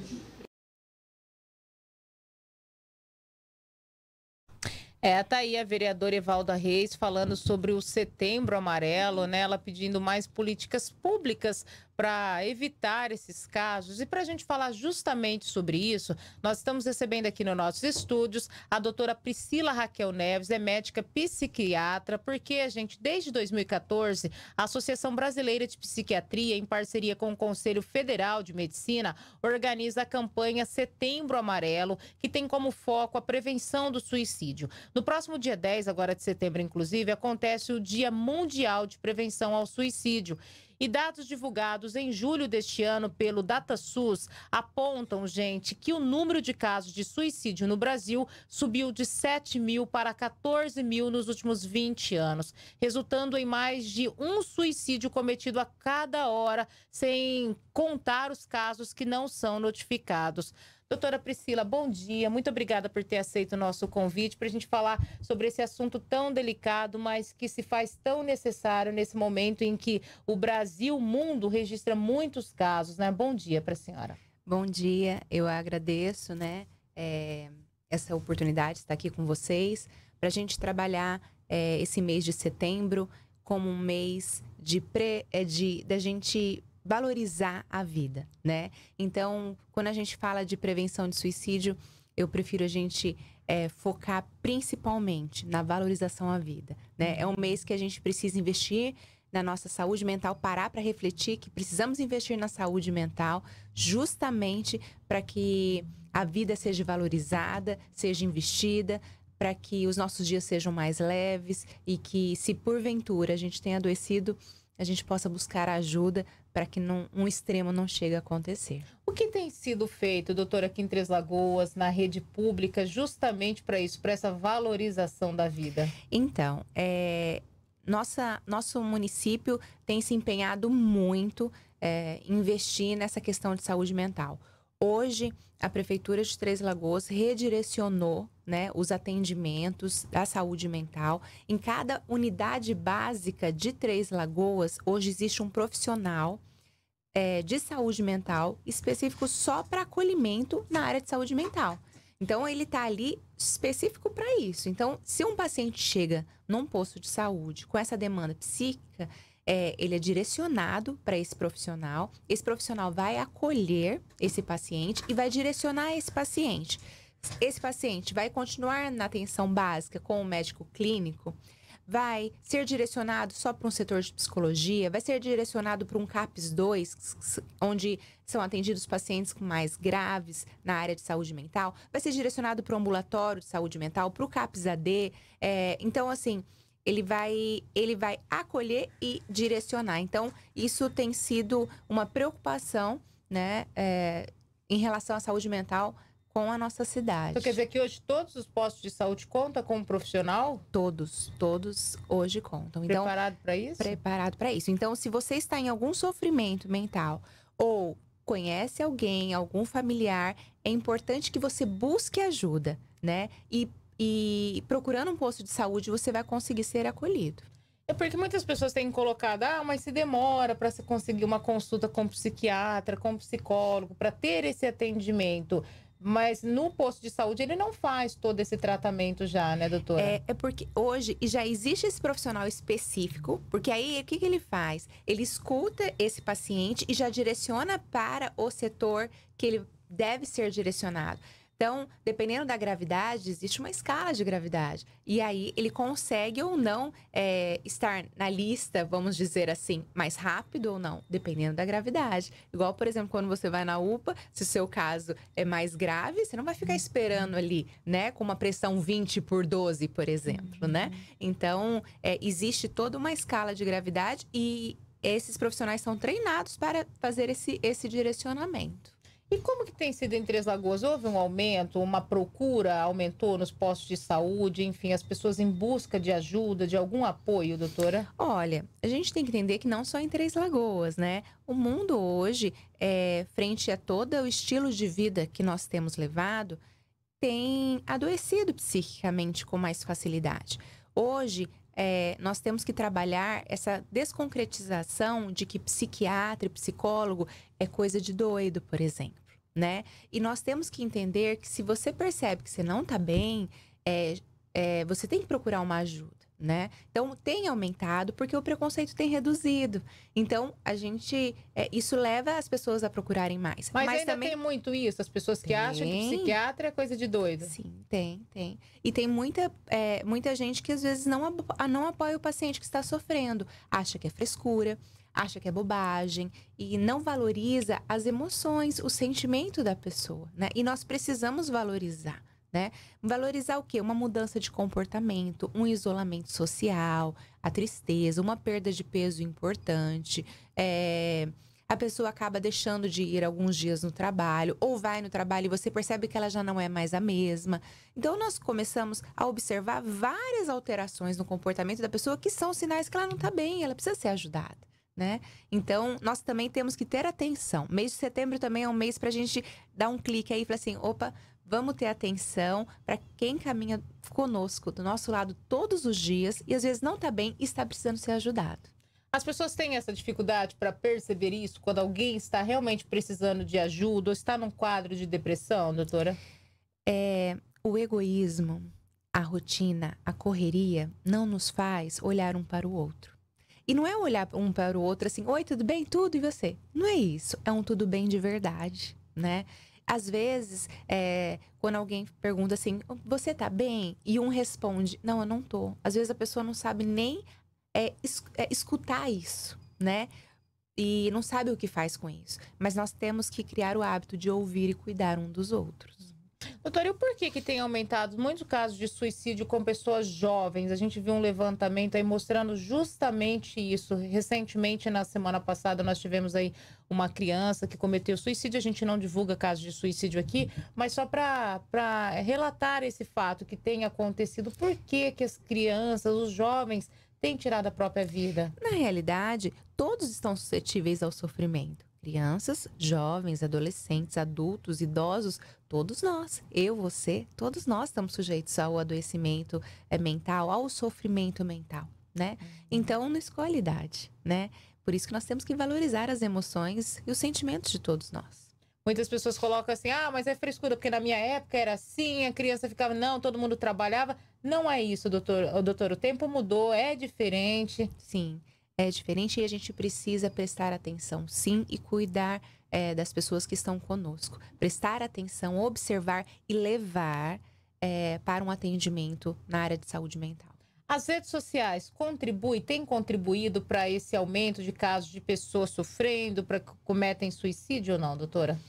É, tá aí a vereadora Evalda Reis falando sobre o Setembro Amarelo, né? Ela pedindo mais políticas públicas para evitar esses casos. E para a gente falar justamente sobre isso, nós estamos recebendo aqui nos nossos estúdios a doutora Priscila Raquel Neves, é médica psiquiatra, porque a gente, desde dois mil e quatorze, a Associação Brasileira de Psiquiatria, em parceria com o Conselho Federal de Medicina, organiza a campanha Setembro Amarelo, que tem como foco a prevenção do suicídio. No próximo dia dez, agora de setembro, inclusive, acontece o Dia Mundial de Prevenção ao Suicídio. E dados divulgados em julho deste ano pelo DataSUS apontam, gente, que o número de casos de suicídio no Brasil subiu de sete mil para quatorze mil nos últimos vinte anos, resultando em mais de um suicídio cometido a cada hora, sem contar os casos que não são notificados. Doutora Priscila, bom dia. Muito obrigada por ter aceito o nosso convite para a gente falar sobre esse assunto tão delicado, mas que se faz tão necessário nesse momento em que o Brasil, o mundo, registra muitos casos, né? Bom dia para a senhora. Bom dia. Eu agradeço, né, é, essa oportunidade de estar aqui com vocês para a gente trabalhar é, esse mês de setembro como um mês de pré, é, de da gente valorizar a vida, né? Então, quando a gente fala de prevenção de suicídio, eu prefiro a gente é, focar principalmente na valorização à vida, né? É um mês que a gente precisa investir na nossa saúde mental, parar para refletir que precisamos investir na saúde mental justamente para que a vida seja valorizada, seja investida, para que os nossos dias sejam mais leves e que, se porventura a gente tenha adoecido, a gente possa buscar ajuda para que não, um extremo não chegue a acontecer. O que tem sido feito, doutora, aqui em Três Lagoas, na rede pública, justamente para isso, para essa valorização da vida? Então, é, nossa, nosso município tem se empenhado muito é, em investir nessa questão de saúde mental. Hoje, a Prefeitura de Três Lagoas redirecionou, né, os atendimentos da saúde mental. Em cada unidade básica de Três Lagoas, hoje existe um profissional é, de saúde mental específico só para acolhimento na área de saúde mental. Então, ele está ali específico para isso. Então, se um paciente chega num posto de saúde com essa demanda psíquica, É, ele é direcionado para esse profissional, esse profissional vai acolher esse paciente e vai direcionar esse paciente. Esse paciente vai continuar na atenção básica com o médico clínico, vai ser direcionado só para um setor de psicologia, vai ser direcionado para um CAPS dois, onde são atendidos pacientes mais graves na área de saúde mental, vai ser direcionado para o ambulatório de saúde mental, para o CAPS A D, é, então assim... Ele vai, ele vai acolher e direcionar. Então, isso tem sido uma preocupação, né, é, em relação à saúde mental com a nossa cidade. Então, quer dizer que hoje todos os postos de saúde contam com um profissional? Todos, todos hoje contam. Então, preparado para isso? Preparado para isso. Então, se você está em algum sofrimento mental ou conhece alguém, algum familiar, é importante que você busque ajuda, né? E E procurando um posto de saúde, você vai conseguir ser acolhido. É porque muitas pessoas têm colocado, ah, mas se demora para se conseguir uma consulta com psiquiatra, com psicólogo, para ter esse atendimento. Mas no posto de saúde ele não faz todo esse tratamento já, né, doutora? É, é porque hoje já existe esse profissional específico, porque aí o que, que ele faz? Ele escuta esse paciente e já direciona para o setor que ele deve ser direcionado. Então, dependendo da gravidade, existe uma escala de gravidade. E aí, ele consegue ou não é, estar na lista, vamos dizer assim, mais rápido ou não, dependendo da gravidade. Igual, por exemplo, quando você vai na U P A, se o seu caso é mais grave, você não vai ficar esperando ali, né? Com uma pressão vinte por doze, por exemplo, né? Então, é, existe toda uma escala de gravidade e esses profissionais são treinados para fazer esse, esse direcionamento. E como que tem sido em Três Lagoas? Houve um aumento, uma procura aumentou nos postos de saúde, enfim, as pessoas em busca de ajuda, de algum apoio, doutora? Olha, a gente tem que entender que não só em Três Lagoas, né? O mundo hoje, é, frente a todo o estilo de vida que nós temos levado, tem adoecido psiquicamente com mais facilidade. Hoje... É, nós temos que trabalhar essa desconcretização de que psiquiatra e psicólogo é coisa de doido, por exemplo, né? E nós temos que entender que se você percebe que você não tá bem, é, é, você tem que procurar uma ajuda, né? Então, tem aumentado porque o preconceito tem reduzido. Então, a gente... É, isso leva as pessoas a procurarem mais. Mas, Mas ainda também... tem muito isso, as pessoas que tem. acham que psiquiatra é coisa de doido. Sim, tem, tem. E tem muita, é, muita gente que às vezes não, não apoia o paciente que está sofrendo. Acha que é frescura, acha que é bobagem e não valoriza as emoções, o sentimento da pessoa, né? E nós precisamos valorizar. Né? Valorizar o quê? Uma mudança de comportamento, um isolamento social, a tristeza, uma perda de peso importante. É... A pessoa acaba deixando de ir alguns dias no trabalho, ou vai no trabalho e você percebe que ela já não é mais a mesma. Então, nós começamos a observar várias alterações no comportamento da pessoa que são sinais que ela não está bem, ela precisa ser ajudada. Né? Então, nós também temos que ter atenção. Mês de setembro também é um mês para a gente dar um clique aí e falar assim, opa... Vamos ter atenção para quem caminha conosco, do nosso lado, todos os dias e às vezes não está bem e está precisando ser ajudado. As pessoas têm essa dificuldade para perceber isso quando alguém está realmente precisando de ajuda ou está num quadro de depressão, doutora? É, o egoísmo, a rotina, a correria não nos faz olhar um para o outro. E não é olhar um para o outro assim, oi, tudo bem? Tudo, e você? Não é isso, é um tudo bem de verdade, né? Às vezes, é, quando alguém pergunta assim, você tá bem? E um responde, não, eu não tô. Às vezes a pessoa não sabe nem é, es é, escutar isso, né? E não sabe o que faz com isso. Mas nós temos que criar o hábito de ouvir e cuidar um dos outros. Doutor, e por que que tem aumentado muitos casos de suicídio com pessoas jovens? A gente viu um levantamento aí mostrando justamente isso. Recentemente, na semana passada, nós tivemos aí uma criança que cometeu suicídio. A gente não divulga casos de suicídio aqui, mas só para relatar esse fato que tem acontecido. Por que que as crianças, os jovens, têm tirado a própria vida? Na realidade, todos estão suscetíveis ao sofrimento. Crianças, jovens, adolescentes, adultos, idosos, todos nós, eu, você, todos nós estamos sujeitos ao adoecimento mental, ao sofrimento mental, né? Então, não escolhe idade, né? Por isso que nós temos que valorizar as emoções e os sentimentos de todos nós. Muitas pessoas colocam assim, ah, mas é frescura, porque na minha época era assim, a criança ficava, não, todo mundo trabalhava. Não é isso, doutor, doutor, o tempo mudou, é diferente. Sim. É diferente e a gente precisa prestar atenção, sim, e cuidar é, das pessoas que estão conosco. Prestar atenção, observar e levar é, para um atendimento na área de saúde mental. As redes sociais contribuem, têm contribuído para esse aumento de casos de pessoas sofrendo, para que cometem suicídio ou não, doutora?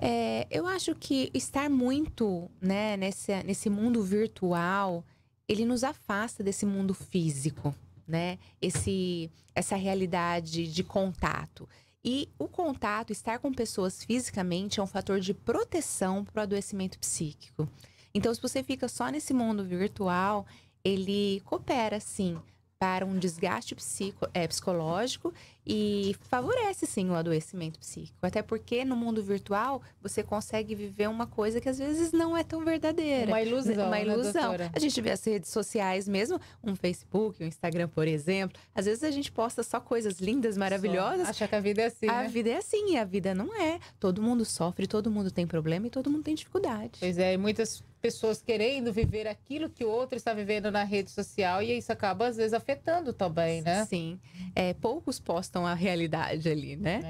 É, eu acho que estar muito, né, nesse, nesse mundo virtual, ele nos afasta desse mundo físico, né? Esse, essa realidade de contato. E o contato, estar com pessoas fisicamente, é um fator de proteção para o adoecimento psíquico. Então, se você fica só nesse mundo virtual, ele coopera, sim, para um desgaste psico, é, psicológico e favorece, sim, o adoecimento psíquico. Até porque no mundo virtual você consegue viver uma coisa que às vezes não é tão verdadeira. Uma ilusão, Uma ilusão. Né, a gente vê as redes sociais mesmo, um Facebook, um Instagram, por exemplo. Às vezes a gente posta só coisas lindas, maravilhosas. Só. Acha que a vida é assim, A né? vida é assim e a vida não é. Todo mundo sofre, todo mundo tem problema e todo mundo tem dificuldade. Pois é, e muitas pessoas querendo viver aquilo que o outro está vivendo na rede social e isso acaba, às vezes, afetando também, né? Sim. É, poucos postam a realidade ali, né?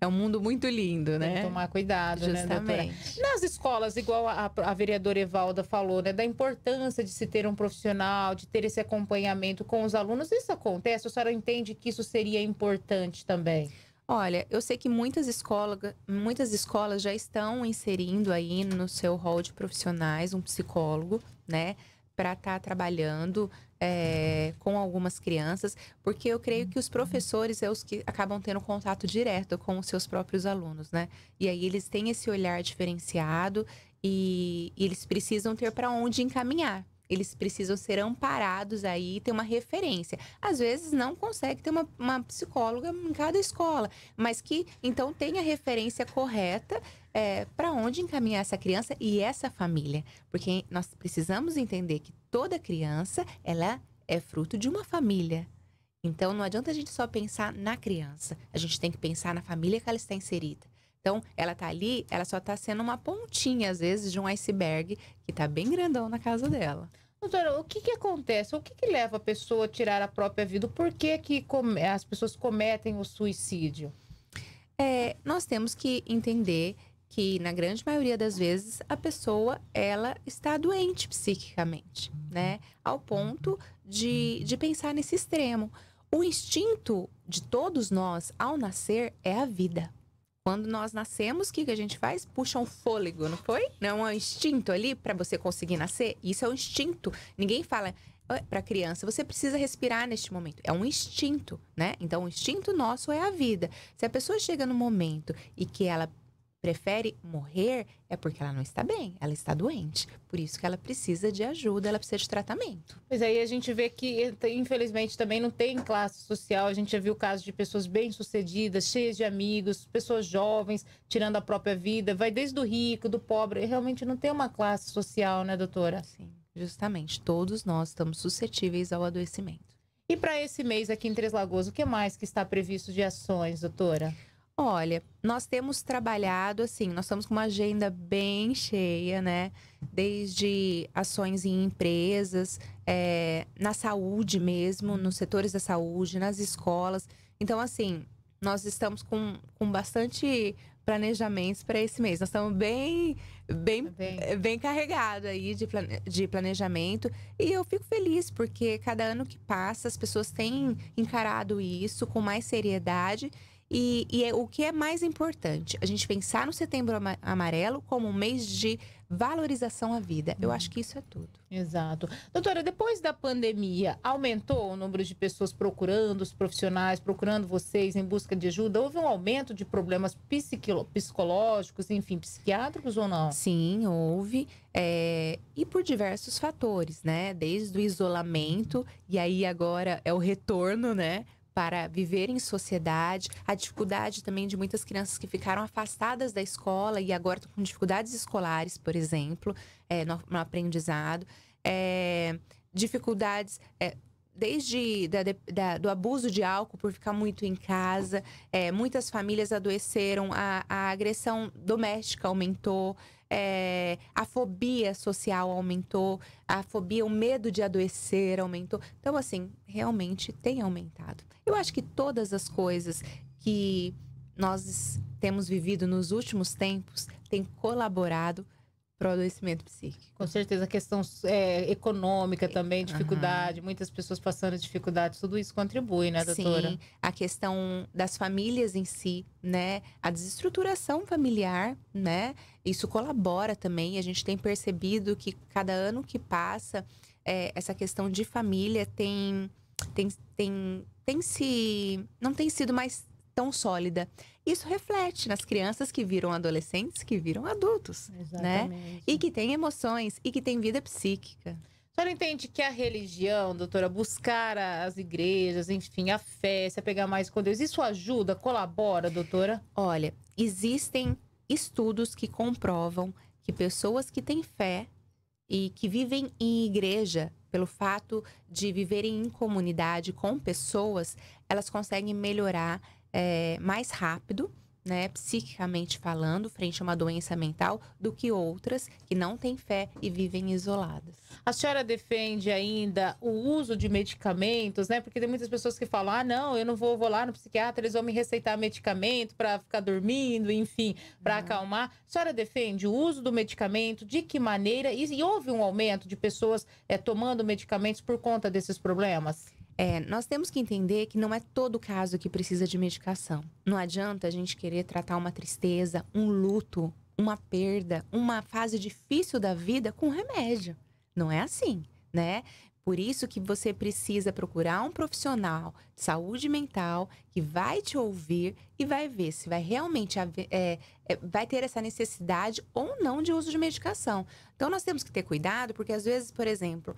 É, é um mundo muito lindo, né? Tem que tomar cuidado, justamente, né, doutora? Nas escolas, igual a, a vereadora Evalda falou, né? Da importância de se ter um profissional, de ter esse acompanhamento com os alunos. Isso acontece? A senhora entende que isso seria importante também? Olha, eu sei que muitas escolas, muitas escolas já estão inserindo aí no seu rol de profissionais um psicólogo, né? Para estar trabalhando é, com algumas crianças, porque eu creio que os professores são os que acabam tendo contato direto com os seus próprios alunos, né? E aí eles têm esse olhar diferenciado e, e eles precisam ter para onde encaminhar. Eles precisam ser amparados aí, ter uma referência. Às vezes não consegue ter uma, uma psicóloga em cada escola, mas que então tenha a referência correta é, para onde encaminhar essa criança e essa família. Porque nós precisamos entender que toda criança, ela é fruto de uma família. Então não adianta a gente só pensar na criança, a gente tem que pensar na família que ela está inserida. Então, ela tá ali, ela só tá sendo uma pontinha, às vezes, de um iceberg que tá bem grandão na casa dela. Doutora, o que que acontece? O que que leva a pessoa a tirar a própria vida? Por que que as pessoas cometem o suicídio? É, nós temos que entender que, na grande maioria das vezes, a pessoa, ela está doente psiquicamente, né? Ao ponto de, de pensar nesse extremo. O instinto de todos nós, ao nascer, é a vida. Quando nós nascemos, o que a gente faz? Puxa um fôlego, não foi? Não é um instinto ali para você conseguir nascer? Isso é um instinto. Ninguém fala para a criança, você precisa respirar neste momento. É um instinto, né? Então, o instinto nosso é a vida. Se a pessoa chega no momento e que ela prefere morrer, é porque ela não está bem, ela está doente. Por isso que ela precisa de ajuda, ela precisa de tratamento. Pois aí a gente vê que, infelizmente, também não tem classe social. A gente já viu casos de pessoas bem-sucedidas, cheias de amigos, pessoas jovens, tirando a própria vida. Vai desde o rico, do pobre. E realmente não tem uma classe social, né, doutora? Sim, justamente. Todos nós estamos suscetíveis ao adoecimento. E para esse mês aqui em Três Lagoas, o que mais que está previsto de ações, doutora? Olha, nós temos trabalhado, assim, nós estamos com uma agenda bem cheia, né? Desde ações em empresas, é, na saúde mesmo, nos setores da saúde, nas escolas. Então, assim, nós estamos com, com bastante planejamentos para esse mês. Nós estamos bem, bem, bem. bem carregados aí de, plane, de planejamento. E eu fico feliz, porque cada ano que passa, as pessoas têm encarado isso com mais seriedade. E, e é, o que é mais importante, a gente pensar no Setembro Amarelo como um mês de valorização à vida. Eu acho que isso é tudo. Exato. Doutora, depois da pandemia, aumentou o número de pessoas procurando, os profissionais procurando vocês em busca de ajuda? Houve um aumento de problemas psicológicos, enfim, psiquiátricos ou não? Sim, houve. É, e por diversos fatores, né? Desde o isolamento, e aí agora é o retorno, né? Para viver em sociedade, a dificuldade também de muitas crianças que ficaram afastadas da escola e agora estão com dificuldades escolares, por exemplo, é, no, no aprendizado, é, dificuldades é, desde da, da, do abuso de álcool por ficar muito em casa, é, muitas famílias adoeceram, a, a agressão doméstica aumentou, é, a fobia social aumentou, a fobia, o medo de adoecer aumentou. Então, assim, realmente tem aumentado. Eu acho que todas as coisas que nós temos vivido nos últimos tempos têm colaborado para o adoecimento psíquico. Com certeza, a questão é, econômica também, dificuldade, uhum. muitas pessoas passando dificuldades, tudo isso contribui, né, doutora? Sim, a questão das famílias em si, né, a desestruturação familiar, né, isso colabora também. A gente tem percebido que cada ano que passa, é, essa questão de família tem... tem, tem Tem se, não tem sido mais tão sólida. Isso reflete nas crianças que viram adolescentes, que viram adultos, exatamente, né? E que têm emoções, e que têm vida psíquica. A senhora entende que a religião, doutora, buscar as igrejas, enfim, a fé, se apegar mais com Deus, isso ajuda, colabora, doutora? Olha, existem estudos que comprovam que pessoas que têm fé e que vivem em igreja, pelo fato de viverem em comunidade com pessoas, elas conseguem melhorar é, mais rápido, né, psiquicamente falando, frente a uma doença mental, do que outras que não têm fé e vivem isoladas. A senhora defende ainda o uso de medicamentos, né? Porque tem muitas pessoas que falam, ah, não, eu não vou, vou lá no psiquiatra, eles vão me receitar medicamento para ficar dormindo, enfim, para acalmar. A senhora defende o uso do medicamento, de que maneira? E, e houve um aumento de pessoas é, tomando medicamentos por conta desses problemas? É, nós temos que entender que não é todo caso que precisa de medicação. Não adianta a gente querer tratar uma tristeza, um luto, uma perda, uma fase difícil da vida com remédio. Não é assim, né? Por isso que você precisa procurar um profissional de saúde mental que vai te ouvir e vai ver se vai realmente haver, é, é, vai ter essa necessidade ou não de uso de medicação. Então, nós temos que ter cuidado, porque às vezes, por exemplo,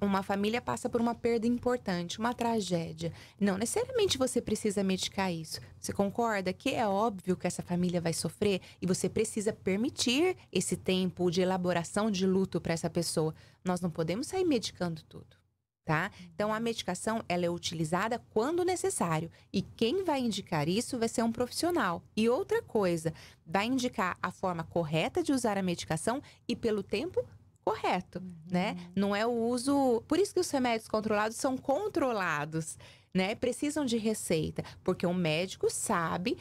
uma família passa por uma perda importante, uma tragédia. Não necessariamente você precisa medicar isso. Você concorda que é óbvio que essa família vai sofrer e você precisa permitir esse tempo de elaboração de luto para essa pessoa. Nós não podemos sair medicando tudo, tá? Então, a medicação, ela é utilizada quando necessário. E quem vai indicar isso vai ser um profissional. E outra coisa, vai indicar a forma correta de usar a medicação e pelo tempo correto, uhum. né? Não é o uso... Por isso que os remédios controlados são controlados, né? Precisam de receita, porque o médico sabe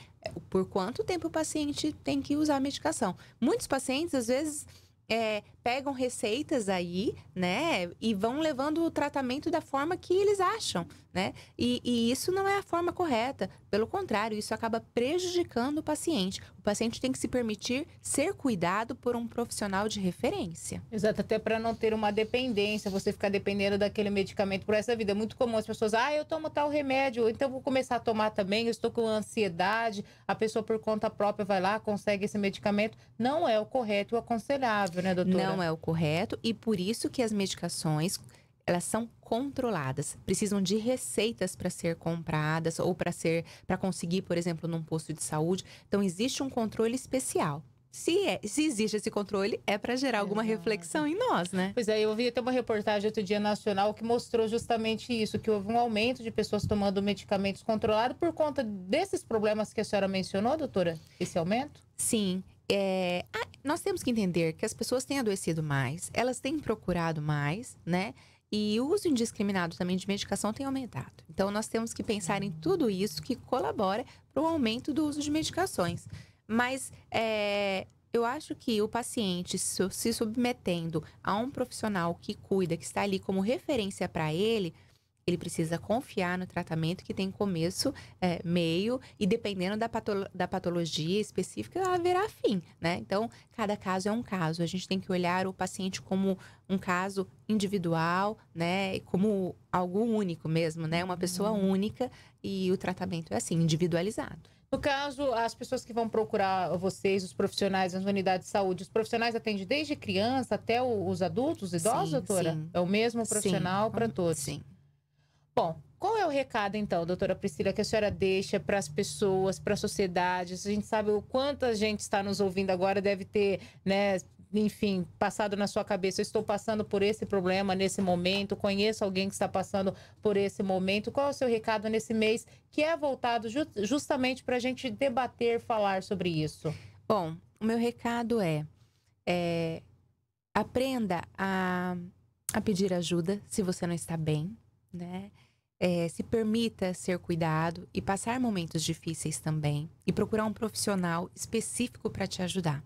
por quanto tempo o paciente tem que usar a medicação. Muitos pacientes, às vezes, é, pegam receitas aí, né? E vão levando o tratamento da forma que eles acham, né? E, e isso não é a forma correta. Pelo contrário, isso acaba prejudicando o paciente. O paciente tem que se permitir ser cuidado por um profissional de referência. Exato, até para não ter uma dependência, você ficar dependendo daquele medicamento por essa vida. É muito comum as pessoas, ah, eu tomo tal remédio, então vou começar a tomar também, eu estou com ansiedade. A pessoa por conta própria vai lá, consegue esse medicamento. Não é o correto e o aconselhável, né, doutora? Não é o correto, e por isso que as medicações, elas são controladas, precisam de receitas para ser compradas ou para ser, para conseguir, por exemplo, num posto de saúde. Então, existe um controle especial. Se, é, se existe esse controle, é para gerar alguma Exato. reflexão em nós, né? Pois é, eu vi até uma reportagem outro dia nacional que mostrou justamente isso, que houve um aumento de pessoas tomando medicamentos controlados por conta desses problemas que a senhora mencionou, doutora? Esse aumento? Sim. É, nós temos que entender que as pessoas têm adoecido mais, elas têm procurado mais, né? E o uso indiscriminado também de medicação tem aumentado. Então, nós temos que pensar em tudo isso que colabora para o aumento do uso de medicações. Mas é, eu acho que o paciente se submetendo a um profissional que cuida, que está ali como referência para ele, ele precisa confiar no tratamento que tem começo, é, meio, e dependendo da, patolo da patologia específica, haverá fim, né? Então, cada caso é um caso. A gente tem que olhar o paciente como um caso individual, né? Como algo único mesmo, né? Uma pessoa única, e o tratamento é assim, individualizado. No caso, as pessoas que vão procurar vocês, os profissionais nas unidades de saúde, os profissionais atendem desde criança até os adultos, idosos, sim, doutora? Sim. É o mesmo profissional para todos? Sim. Bom, qual é o recado, então, doutora Priscila, que a senhora deixa para as pessoas, para a sociedade? A gente sabe o quanto a gente está nos ouvindo agora, deve ter, né, enfim, passado na sua cabeça: eu estou passando por esse problema nesse momento, conheço alguém que está passando por esse momento. Qual é o seu recado nesse mês que é voltado ju justamente para a gente debater, falar sobre isso? Bom, o meu recado é, é aprenda a, a pedir ajuda se você não está bem, né? É, se permita ser cuidado e passar momentos difíceis também, e procurar um profissional específico para te ajudar.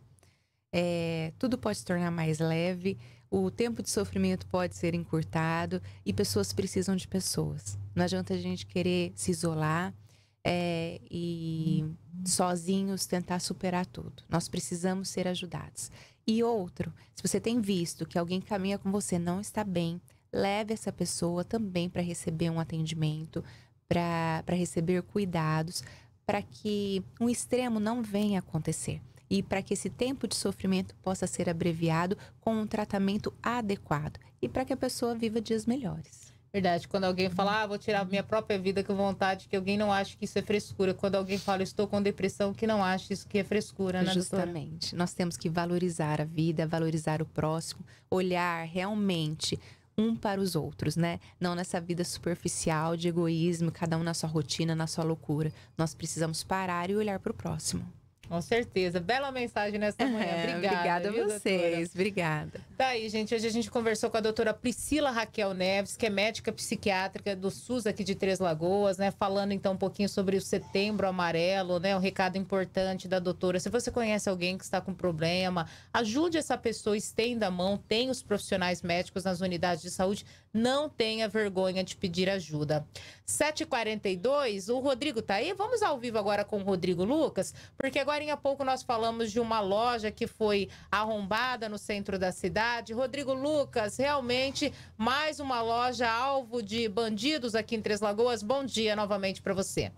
É, tudo pode se tornar mais leve, o tempo de sofrimento pode ser encurtado, e pessoas precisam de pessoas. Não adianta a gente querer se isolar é, e uhum. sozinhos tentar superar tudo. Nós precisamos ser ajudados. E outro, se você tem visto que alguém caminha com você não está bem, leve essa pessoa também para receber um atendimento, para receber cuidados, para que um extremo não venha acontecer. E para que esse tempo de sofrimento possa ser abreviado com um tratamento adequado. E para que a pessoa viva dias melhores. Verdade. Quando alguém fala, ah, vou tirar minha própria vida com vontade, que alguém não acha que isso é frescura. Quando alguém fala, estou com depressão, que não acha isso que é frescura, né, doutora? Justamente. Nós temos que valorizar a vida, valorizar o próximo, olhar realmente um para os outros, né? Não nessa vida superficial de egoísmo, cada um na sua rotina, na sua loucura. Nós precisamos parar e olhar para o próximo. Com certeza. Bela mensagem nessa manhã. É, obrigada. Obrigada a viu, vocês. Doutora? Obrigada. Tá aí, gente. Hoje a gente conversou com a doutora Priscila Raquel Neves, que é médica psiquiátrica do SUS aqui de Três Lagoas, né? Falando então um pouquinho sobre o Setembro Amarelo, né? Um recado importante da doutora. Se você conhece alguém que está com problema, ajude essa pessoa, estenda a mão. Tem os profissionais médicos nas unidades de saúde. Não tenha vergonha de pedir ajuda. sete e quarenta e dois, o Rodrigo tá aí? Vamos ao vivo agora com o Rodrigo Lucas, porque agora em pouco nós falamos de uma loja que foi arrombada no centro da cidade. Rodrigo Lucas, realmente mais uma loja alvo de bandidos aqui em Três Lagoas. Bom dia novamente para você.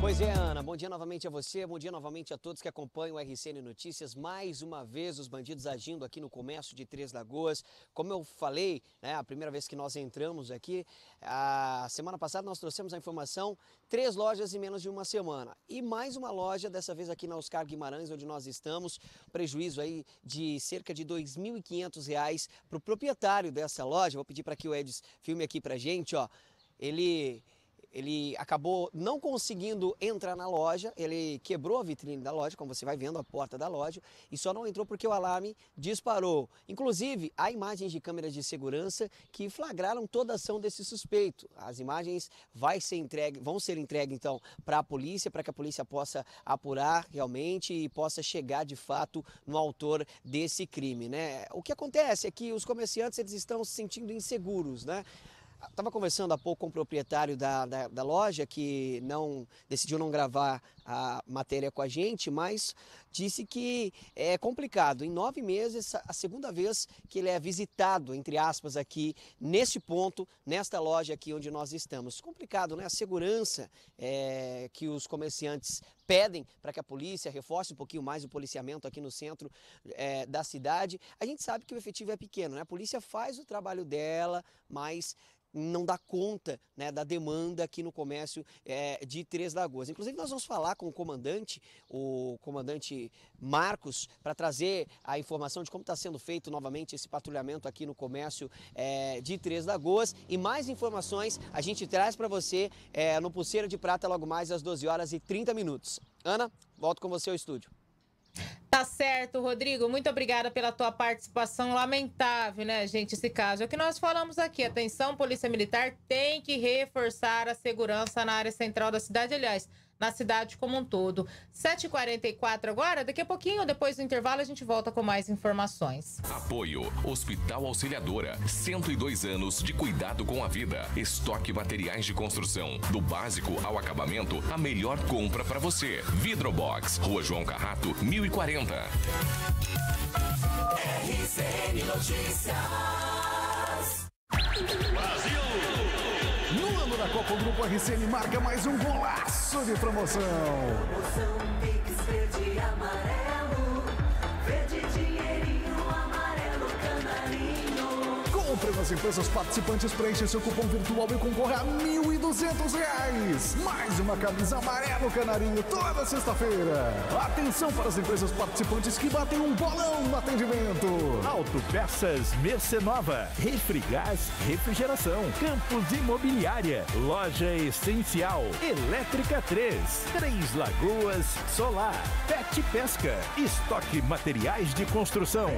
Pois é, Ana, bom dia novamente a você, bom dia novamente a todos que acompanham o R C N Notícias. Mais uma vez os bandidos agindo aqui no comércio de Três Lagoas. Como eu falei, né, a primeira vez que nós entramos aqui, a semana passada nós trouxemos a informação, três lojas em menos de uma semana. E mais uma loja, dessa vez aqui na Oscar Guimarães, onde nós estamos, prejuízo aí de cerca de dois mil e quinhentos reais para o proprietário dessa loja. Vou pedir para que o Edis filme aqui para a gente, ó. Ele... Ele acabou não conseguindo entrar na loja, ele quebrou a vitrine da loja, como você vai vendo, a porta da loja, e só não entrou porque o alarme disparou. Inclusive, há imagens de câmeras de segurança que flagraram toda a ação desse suspeito. As imagens vai ser entregue, vão ser entregues, então, para a polícia, para que a polícia possa apurar realmente e possa chegar, de fato, no autor desse crime, né? O que acontece é que os comerciantes, eles estão se sentindo inseguros, né? Estava conversando há pouco com o proprietário da, da, da loja, que não decidiu não gravar a matéria com a gente, mas disse que é complicado. Em nove meses, a segunda vez que ele é visitado, entre aspas, aqui, neste ponto, nesta loja aqui onde nós estamos. Complicado, né? A segurança é, que os comerciantes pedem para que a polícia reforce um pouquinho mais o policiamento aqui no centro é, da cidade. A gente sabe que o efetivo é pequeno, né? A polícia faz o trabalho dela, mas não dá conta, né, da demanda aqui no comércio é, de Três Lagoas. Inclusive, nós vamos falar com o comandante, o comandante Marcos, para trazer a informação de como está sendo feito novamente esse patrulhamento aqui no comércio é, de Três Lagoas. E mais informações a gente traz para você é, no Pulseira de Prata, logo mais às doze horas e trinta minutos. Ana, volto com você ao estúdio. Tá certo, Rodrigo. Muito obrigada pela tua participação. Lamentável, né, gente, esse caso. É o que nós falamos aqui. Atenção, Polícia Militar tem que reforçar a segurança na área central da cidade. Aliás, na cidade como um todo. sete e quarenta e quatro agora, daqui a pouquinho, depois do intervalo, a gente volta com mais informações. Apoio Hospital Auxiliadora, cento e dois anos de cuidado com a vida. Estoque materiais de construção, do básico ao acabamento, a melhor compra para você. VidroBox, Rua João Carrato, mil e quarenta. R C N Notícias. Brasil! No ano da Copa, o Grupo R C N marca mais um golaço de promoção. Promoção Pix verde e amarelo, verde dinheirinho, amarelo canarinho. Compre nas empresas participantes, preencha seu cupom virtual e concorra a mil e duzentos reais. Mais uma camisa amarelo canarinho toda sexta-feira. Atenção para as empresas participantes que batem um bolão no atendimento. Autopeças Mercenova, Refrigás Refrigeração, Campos Imobiliária, Loja Essencial, Elétrica três, Três Lagoas Solar, Pet Pesca, Estoque Materiais de Construção.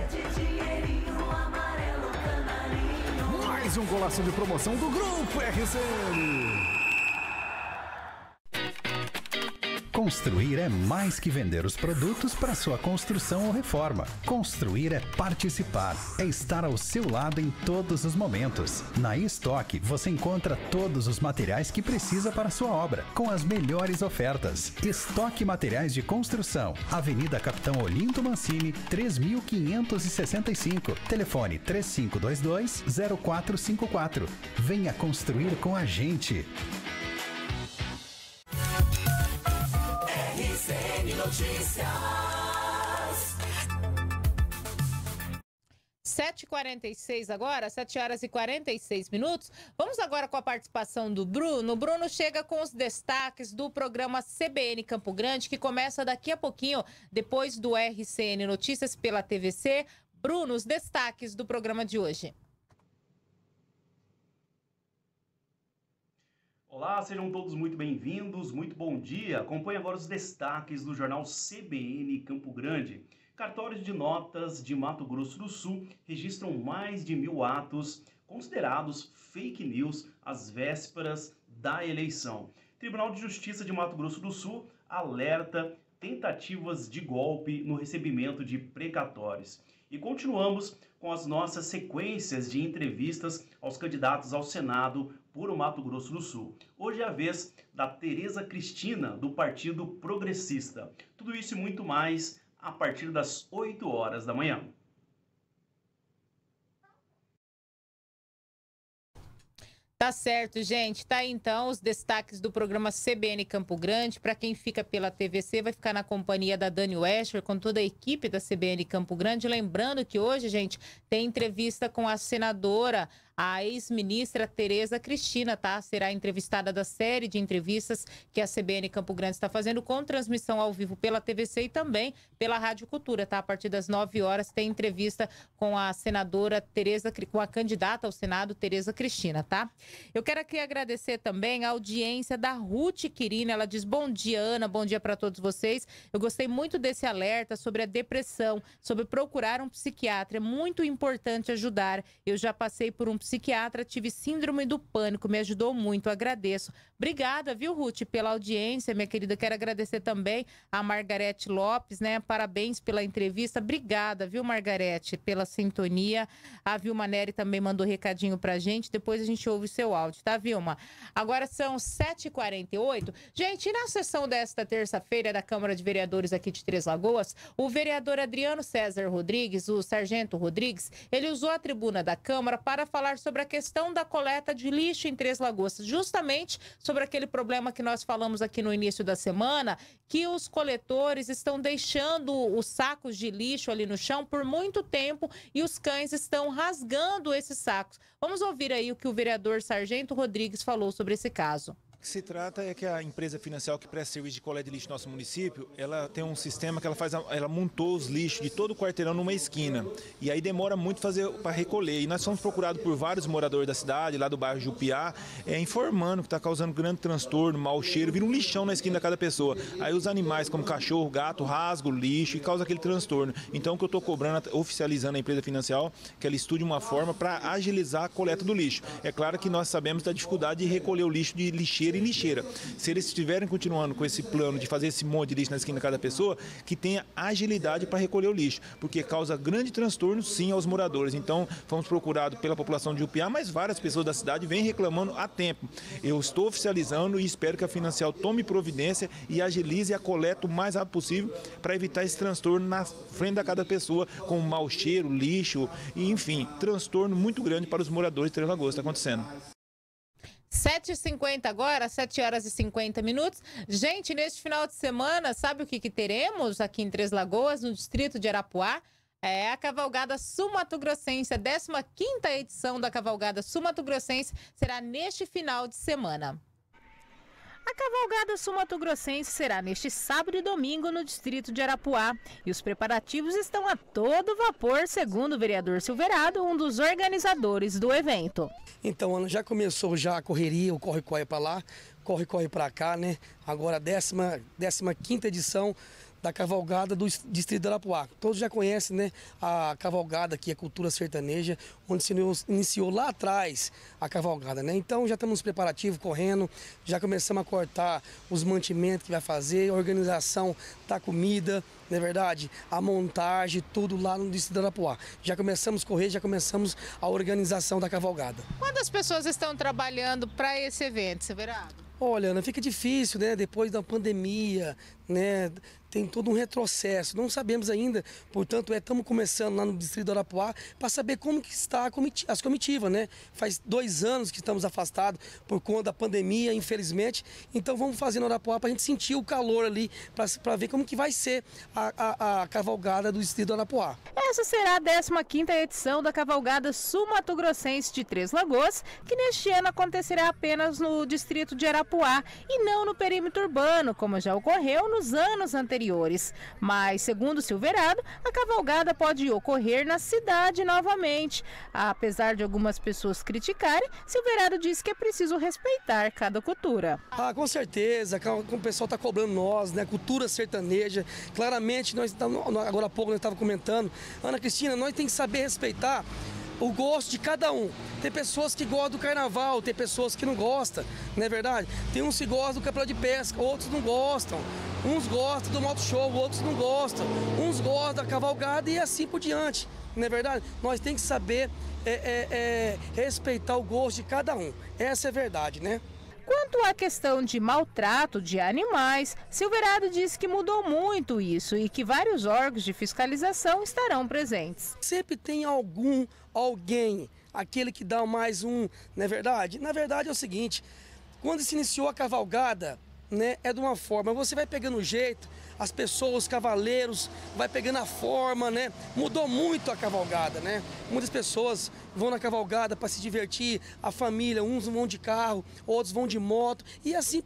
Mais um golaço de promoção do Grupo R C N. Construir é mais que vender os produtos para sua construção ou reforma. Construir é participar, é estar ao seu lado em todos os momentos. Na estoque você encontra todos os materiais que precisa para sua obra, com as melhores ofertas. Estoque Materiais de Construção, Avenida Capitão Olinto Mancini, três mil quinhentos e sessenta e cinco, telefone três cinco dois dois, zero quatro cinco quatro. Venha construir com a gente. R C N Notícias. sete e quarenta e seis agora, sete horas e quarenta e seis minutos. Vamos agora com a participação do Bruno. O Bruno chega com os destaques do programa C B N Campo Grande, que começa daqui a pouquinho, depois do R C N Notícias pela T V C. Bruno, os destaques do programa de hoje. Olá, sejam todos muito bem-vindos, muito bom dia. Acompanhe agora os destaques do jornal C B N Campo Grande. Cartórios de notas de Mato Grosso do Sul registram mais de mil atos considerados fake news às vésperas da eleição. Tribunal de Justiça de Mato Grosso do Sul alerta tentativas de golpe no recebimento de precatórios. E continuamos com as nossas sequências de entrevistas aos candidatos ao Senado por o Mato Grosso do Sul. Hoje é a vez da Tereza Cristina, do Partido Progressista. Tudo isso e muito mais a partir das oito horas da manhã. Tá certo, gente. Tá aí, então, os destaques do programa C B N Campo Grande. Para quem fica pela T V C, vai ficar na companhia da Dani Wescher, com toda a equipe da C B N Campo Grande. Lembrando que hoje, gente, tem entrevista com a senadora, a ex-ministra Tereza Cristina, tá? Será entrevistada da série de entrevistas que a C B N Campo Grande está fazendo, com transmissão ao vivo pela T V C e também pela Rádio Cultura, tá? A partir das nove horas tem entrevista com a senadora Tereza, com a candidata ao Senado, Tereza Cristina, tá? Eu quero aqui agradecer também a audiência da Ruth Quirina. Ela diz: bom dia, Ana, bom dia para todos vocês. Eu gostei muito desse alerta sobre a depressão, sobre procurar um psiquiatra. É muito importante ajudar. Eu já passei por um psiquiatra, tive síndrome do pânico, me ajudou muito, agradeço. Obrigada, viu, Ruth, pela audiência, minha querida. Quero agradecer também a Margarete Lopes, né? Parabéns pela entrevista. Obrigada, viu, Margarete, pela sintonia. A Vilma Neri também mandou recadinho pra gente. Depois a gente ouve o seu áudio, tá, Vilma? Agora são sete e quarenta e oito. Gente, e na sessão desta terça-feira da Câmara de Vereadores aqui de Três Lagoas, o vereador Adriano César Rodrigues, o sargento Rodrigues, ele usou a tribuna da Câmara para falar sobre a questão da coleta de lixo em Três Lagoas, justamente sobre aquele problema que nós falamos aqui no início da semana, que os coletores estão deixando os sacos de lixo ali no chão por muito tempo e os cães estão rasgando esses sacos. Vamos ouvir aí o que o vereador Sargento Rodrigues falou sobre esse caso. O que se trata é que a empresa financial que presta serviço de coleta de lixo no nosso município, ela tem um sistema que ela faz, ela montou os lixos de todo o quarteirão numa esquina. E aí demora muito fazer para recolher. E nós fomos procurados por vários moradores da cidade, lá do bairro Jupiá, é, informando que está causando grande transtorno, mau cheiro, vira um lixão na esquina de cada pessoa. Aí os animais, como cachorro, gato, rasgam o lixo e causa aquele transtorno. Então o que eu estou cobrando, oficializando a empresa financial, que ela estude uma forma para agilizar a coleta do lixo. É claro que nós sabemos da dificuldade de recolher o lixo de lixeira e lixeira. Se eles estiverem continuando com esse plano de fazer esse monte de lixo na esquina de cada pessoa, que tenha agilidade para recolher o lixo, porque causa grande transtorno, sim, aos moradores. Então, fomos procurados pela população de Upiá, mas várias pessoas da cidade vêm reclamando há tempo. Eu estou oficializando e espero que a Financial tome providência e agilize a coleta o mais rápido possível para evitar esse transtorno na frente de cada pessoa, com mau cheiro, lixo e, enfim, transtorno muito grande para os moradores de Três Lagoas. Está acontecendo. sete e cinquenta agora, sete horas e cinquenta minutos. Gente, neste final de semana, sabe o que, que teremos aqui em Três Lagoas, no distrito de Arapuá? É a Cavalgada Sul-Mato-Grossense, a décima quinta edição da Cavalgada Sul-Mato-Grossense será neste final de semana. A Cavalgada Sul-Mato-Grossense será neste sábado e domingo no distrito de Arapuá. E os preparativos estão a todo vapor, segundo o vereador Silverado, um dos organizadores do evento. Então, Ana, já começou já a correria, o corre-corre para lá, corre-corre para cá, né? Agora a décima, décima quinta edição da Cavalgada do distrito de Arapuá. Todos já conhecem, né, a Cavalgada, que é cultura sertaneja, onde se iniciou lá atrás a Cavalgada, né? Então já estamos nos preparativos, correndo, já começamos a cortar os mantimentos que vai fazer, a organização da comida, não é verdade? A montagem, tudo lá no distrito de Arapuá. Já começamos a correr, já começamos a organização da Cavalgada. Quantas pessoas estão trabalhando para esse evento, Silverado? Olha, Ana, fica difícil, né? Depois da pandemia, né? Tem todo um retrocesso, não sabemos ainda, portanto, é, estamos começando lá no distrito de Arapuá para saber como que está a comit as comitivas, né? Faz dois anos que estamos afastados por conta da pandemia, infelizmente, então vamos fazer no Arapuá para a gente sentir o calor ali, para ver como que vai ser a, a, a Cavalgada do distrito de Arapuá. Essa será a décima quinta edição da Cavalgada Sul-Mato-Grossense de Três Lagoas, que neste ano acontecerá apenas no distrito de Arapuá e não no perímetro urbano, como já ocorreu nos anos anteriores. Mas, segundo Silverado, a cavalgada pode ocorrer na cidade novamente. Apesar de algumas pessoas criticarem, Silverado diz que é preciso respeitar cada cultura. Ah, com certeza, o pessoal está cobrando nós, né? Cultura sertaneja. Claramente, nós agora há pouco nós estávamos comentando, Ana Cristina, nós temos que saber respeitar o gosto de cada um. Tem pessoas que gostam do carnaval, tem pessoas que não gostam, não é verdade? Tem uns que gostam do campeonato de pesca, outros não gostam. Uns gostam do moto show, outros não gostam. Uns gostam da cavalgada e assim por diante, não é verdade? Nós temos que saber é, é, é, respeitar o gosto de cada um. Essa é a verdade, né? Quanto à questão de maltrato de animais, Silverado diz que mudou muito isso e que vários órgãos de fiscalização estarão presentes. Sempre tem algum, alguém, aquele que dá mais um, não é verdade? Na verdade é o seguinte, quando se iniciou a cavalgada, né, é de uma forma, você vai pegando o jeito, as pessoas, os cavaleiros, vai pegando a forma, né? Mudou muito a cavalgada, né? Muitas pessoas vão na cavalgada para se divertir, a família, uns vão de carro, outros vão de moto e assim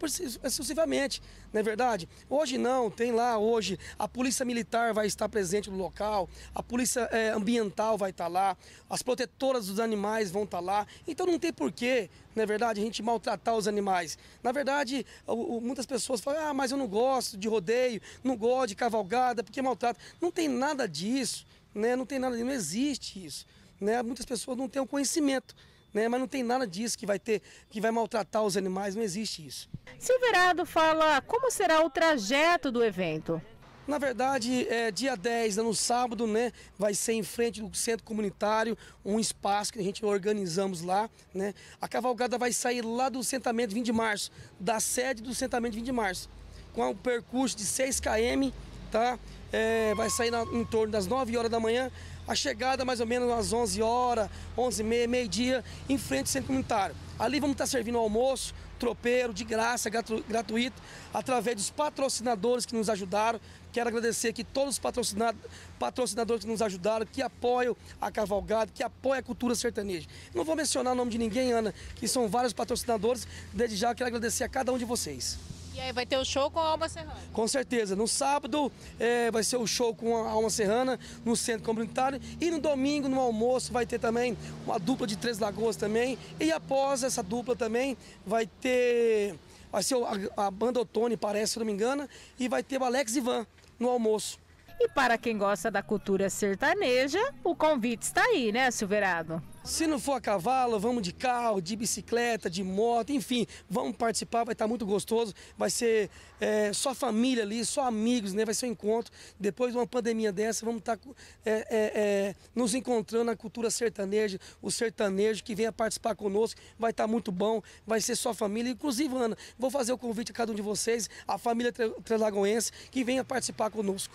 sucessivamente, não é verdade? Hoje não, tem lá hoje, a polícia militar vai estar presente no local, a polícia é, ambiental vai estar lá, as protetoras dos animais vão estar lá, então não tem porquê, não é verdade, a gente maltratar os animais. Na verdade, o, o, muitas pessoas falam, ah, mas eu não gosto de rodeio, não gosto de cavalgada, porque maltrata. Não tem nada disso, né? Não tem nada disso, não existe isso, né? Muitas pessoas não têm o conhecimento, né? Mas não tem nada disso que vai ter, que vai maltratar os animais, não existe isso. Silverado fala como será o trajeto do evento. Na verdade, é, dia dez, no sábado, né, vai ser em frente do centro comunitário, um espaço que a gente organizamos lá, né? A cavalgada vai sair lá do Assentamento vinte de março, da sede do Assentamento vinte de março. Com um percurso de seis quilômetros, tá? É, vai sair na, em torno das nove horas da manhã, a chegada mais ou menos às onze horas, onze e meia, meio-dia, em frente ao centro comunitário. Ali vamos estar servindo almoço, tropeiro, de graça, gratu, gratuito, através dos patrocinadores que nos ajudaram. Quero agradecer aqui todos os patrocinado, patrocinadores que nos ajudaram, que apoiam a cavalgada, que apoiam a cultura sertaneja. Não vou mencionar o nome de ninguém, Ana, que são vários patrocinadores. Desde já quero agradecer a cada um de vocês. E aí vai ter o show com a Alma Serrana? Com certeza. No sábado é, vai ser o show com a Alma Serrana no centro comunitário e no domingo, no almoço, vai ter também uma dupla de Três Lagoas também. E após essa dupla também vai ter vai ser a, a banda Otone, parece, se não me engano, e vai ter o Alex Ivan no almoço. E para quem gosta da cultura sertaneja, o convite está aí, né, Silverado? Se não for a cavalo, vamos de carro, de bicicleta, de moto, enfim, vamos participar, vai estar muito gostoso, vai ser é, só família ali, só amigos, né? Vai ser um encontro. Depois de uma pandemia dessa, vamos estar é, é, é, nos encontrando na cultura sertaneja, o sertanejo que venha participar conosco, vai estar muito bom, vai ser só família. Inclusive, Ana, vou fazer o convite a cada um de vocês, a família três lagoense, que venha participar conosco.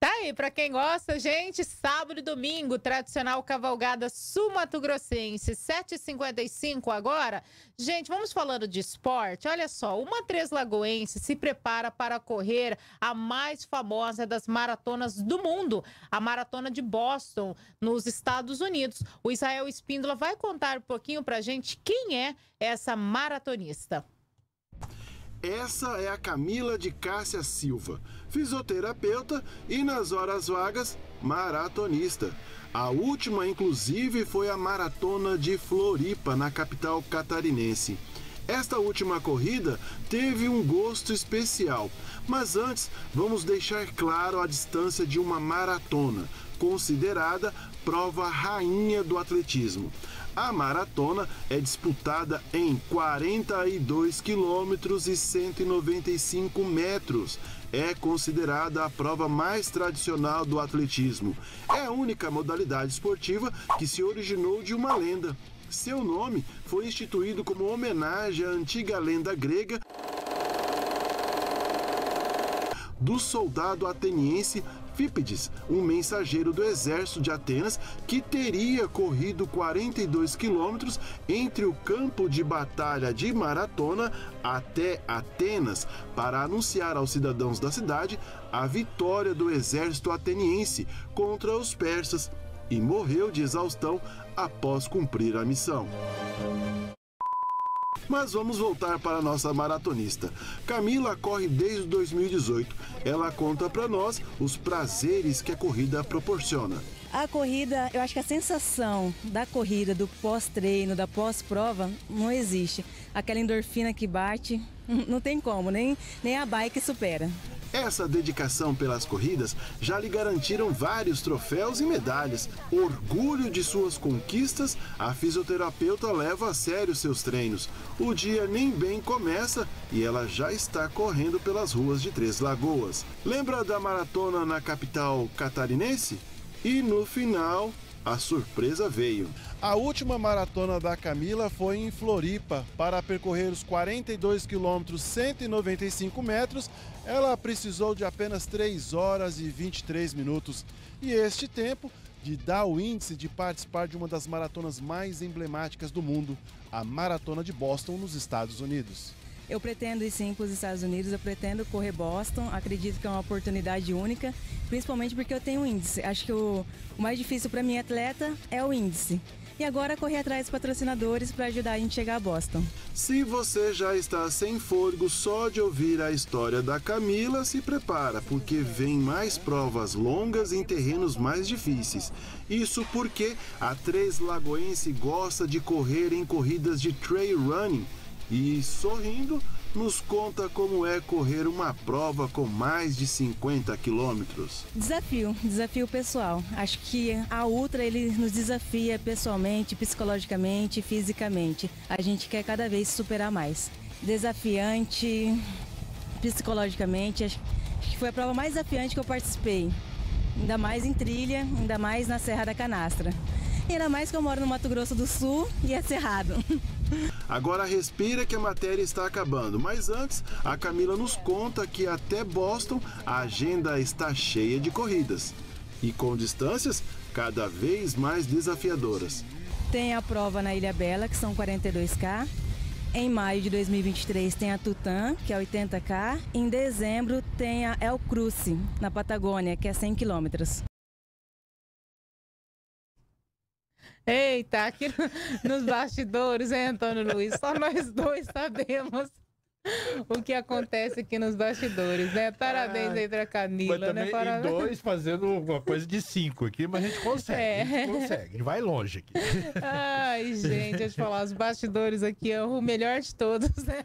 Tá aí, pra quem gosta, gente, sábado e domingo, tradicional cavalgada sul-mato-grossense, sete e cinquenta e cinco agora. Gente, vamos falando de esporte, olha só, uma Três Lagoense se prepara para correr a mais famosa das maratonas do mundo, a Maratona de Boston, nos Estados Unidos. O Israel Espíndola vai contar um pouquinho pra gente quem é essa maratonista. Essa é a Camila de Cássia Silva, fisioterapeuta e, nas horas vagas, maratonista. A última, inclusive, foi a Maratona de Floripa, na capital catarinense. Esta última corrida teve um gosto especial, mas antes vamos deixar claro a distância de uma maratona, considerada prova rainha do atletismo. A maratona é disputada em quarenta e dois quilômetros e cento e noventa e cinco metros. É considerada a prova mais tradicional do atletismo. É a única modalidade esportiva que se originou de uma lenda. Seu nome foi instituído como homenagem à antiga lenda grega do soldado ateniense Fípides, um mensageiro do exército de Atenas que teria corrido quarenta e dois quilômetros entre o campo de batalha de Maratona até Atenas para anunciar aos cidadãos da cidade a vitória do exército ateniense contra os persas, e morreu de exaustão após cumprir a missão. Mas vamos voltar para a nossa maratonista. Camila corre desde dois mil e dezoito. Ela conta para nós os prazeres que a corrida proporciona. A corrida, eu acho que a sensação da corrida, do pós-treino, da pós-prova, não existe. Aquela endorfina que bate, não tem como, nem, nem a bike supera. Essa dedicação pelas corridas já lhe garantiram vários troféus e medalhas. Orgulho de suas conquistas, a fisioterapeuta leva a sério seus treinos. O dia nem bem começa e ela já está correndo pelas ruas de Três Lagoas. Lembra da maratona na capital catarinense? E no final, a surpresa veio. A última maratona da Camila foi em Floripa. Para percorrer os quarenta e dois quilômetros, cento e noventa e cinco metros, ela precisou de apenas três horas e vinte e três minutos. E este tempo lhe dá o índice de participar de uma das maratonas mais emblemáticas do mundo, a Maratona de Boston, nos Estados Unidos. Eu pretendo ir sim para os Estados Unidos, eu pretendo correr Boston, acredito que é uma oportunidade única, principalmente porque eu tenho índice. Acho que o, o mais difícil para mim, atleta, é o índice. E agora correr atrás dos patrocinadores para ajudar a gente a chegar a Boston. Se você já está sem fôlego só de ouvir a história da Camila, se prepara, porque vem mais provas longas em terrenos mais difíceis. Isso porque a Três Lagoense gosta de correr em corridas de trail running. E, sorrindo, nos conta como é correr uma prova com mais de cinquenta quilômetros. Desafio, desafio pessoal. Acho que a Ultra, ele nos desafia pessoalmente, psicologicamente, fisicamente. A gente quer cada vez superar mais. Desafiante, psicologicamente, acho que foi a prova mais desafiante que eu participei. Ainda mais em trilha, ainda mais na Serra da Canastra. E ainda mais que eu moro no Mato Grosso do Sul e é cerrado. Agora respira que a matéria está acabando, mas antes a Camila nos conta que até Boston a agenda está cheia de corridas e com distâncias cada vez mais desafiadoras. Tem a prova na Ilha Bela, que são quarenta e dois quilômetros, em maio de dois mil e vinte e três tem a Tutã, que é oitenta quilômetros, em dezembro tem a El Cruce, na Patagônia, que é cem quilômetros. Eita, aqui nos bastidores, hein, Antônio Luiz? Só nós dois sabemos o que acontece aqui nos bastidores, né? Parabéns aí pra Camila, mas né? Parabéns. E dois fazendo uma coisa de cinco aqui, mas a gente consegue, é. a gente consegue, a gente vai longe aqui. Ai, gente, deixa eu te falar, os bastidores aqui é o melhor de todos, né?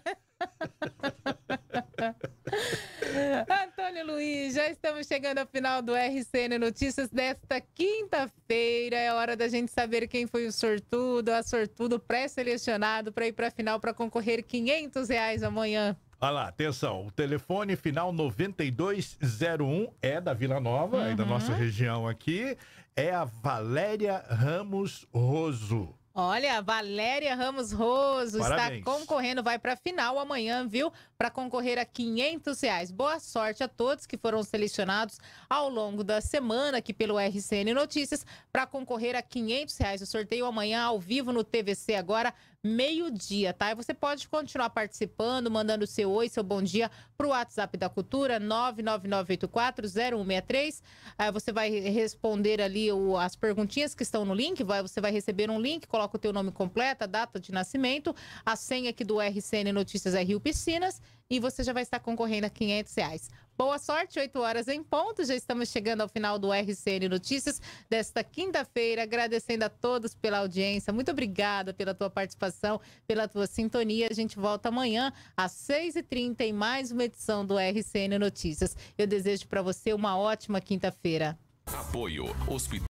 Antônio Luiz, já estamos chegando ao final do R C N Notícias desta quinta-feira. É hora da gente saber quem foi o sortudo, a sortudo pré-selecionado para ir para a final para concorrer quinhentos reais amanhã. Olha lá, atenção, o telefone final noventa e dois zero um é da Vila Nova, uhum. é da nossa região aqui, é a Valéria Ramos Rosso. Olha, Valéria Ramos Rosso Parabéns. Está concorrendo, vai para a final amanhã, viu? Para concorrer a quinhentos reais. Boa sorte a todos que foram selecionados ao longo da semana aqui pelo R C N Notícias para concorrer a quinhentos reais. O sorteio amanhã ao vivo no T V C agora, meio-dia, tá? E você pode continuar participando, mandando seu oi, seu bom dia para o WhatsApp da Cultura, nove nove nove oito quatro zero um seis três. Aí você vai responder ali o, as perguntinhas que estão no link, vai, você vai receber um link, coloca o teu nome completo, a data de nascimento, a senha aqui do R C N Notícias é Rio Piscinas e você já vai estar concorrendo a quinhentos reais. Boa sorte, oito horas em ponto, já estamos chegando ao final do R C N Notícias desta quinta-feira, agradecendo a todos pela audiência, muito obrigada pela tua participação, pela tua sintonia, a gente volta amanhã às seis e trinta em mais uma edição do R C N Notícias. Eu desejo para você uma ótima quinta-feira. Apoio Hospital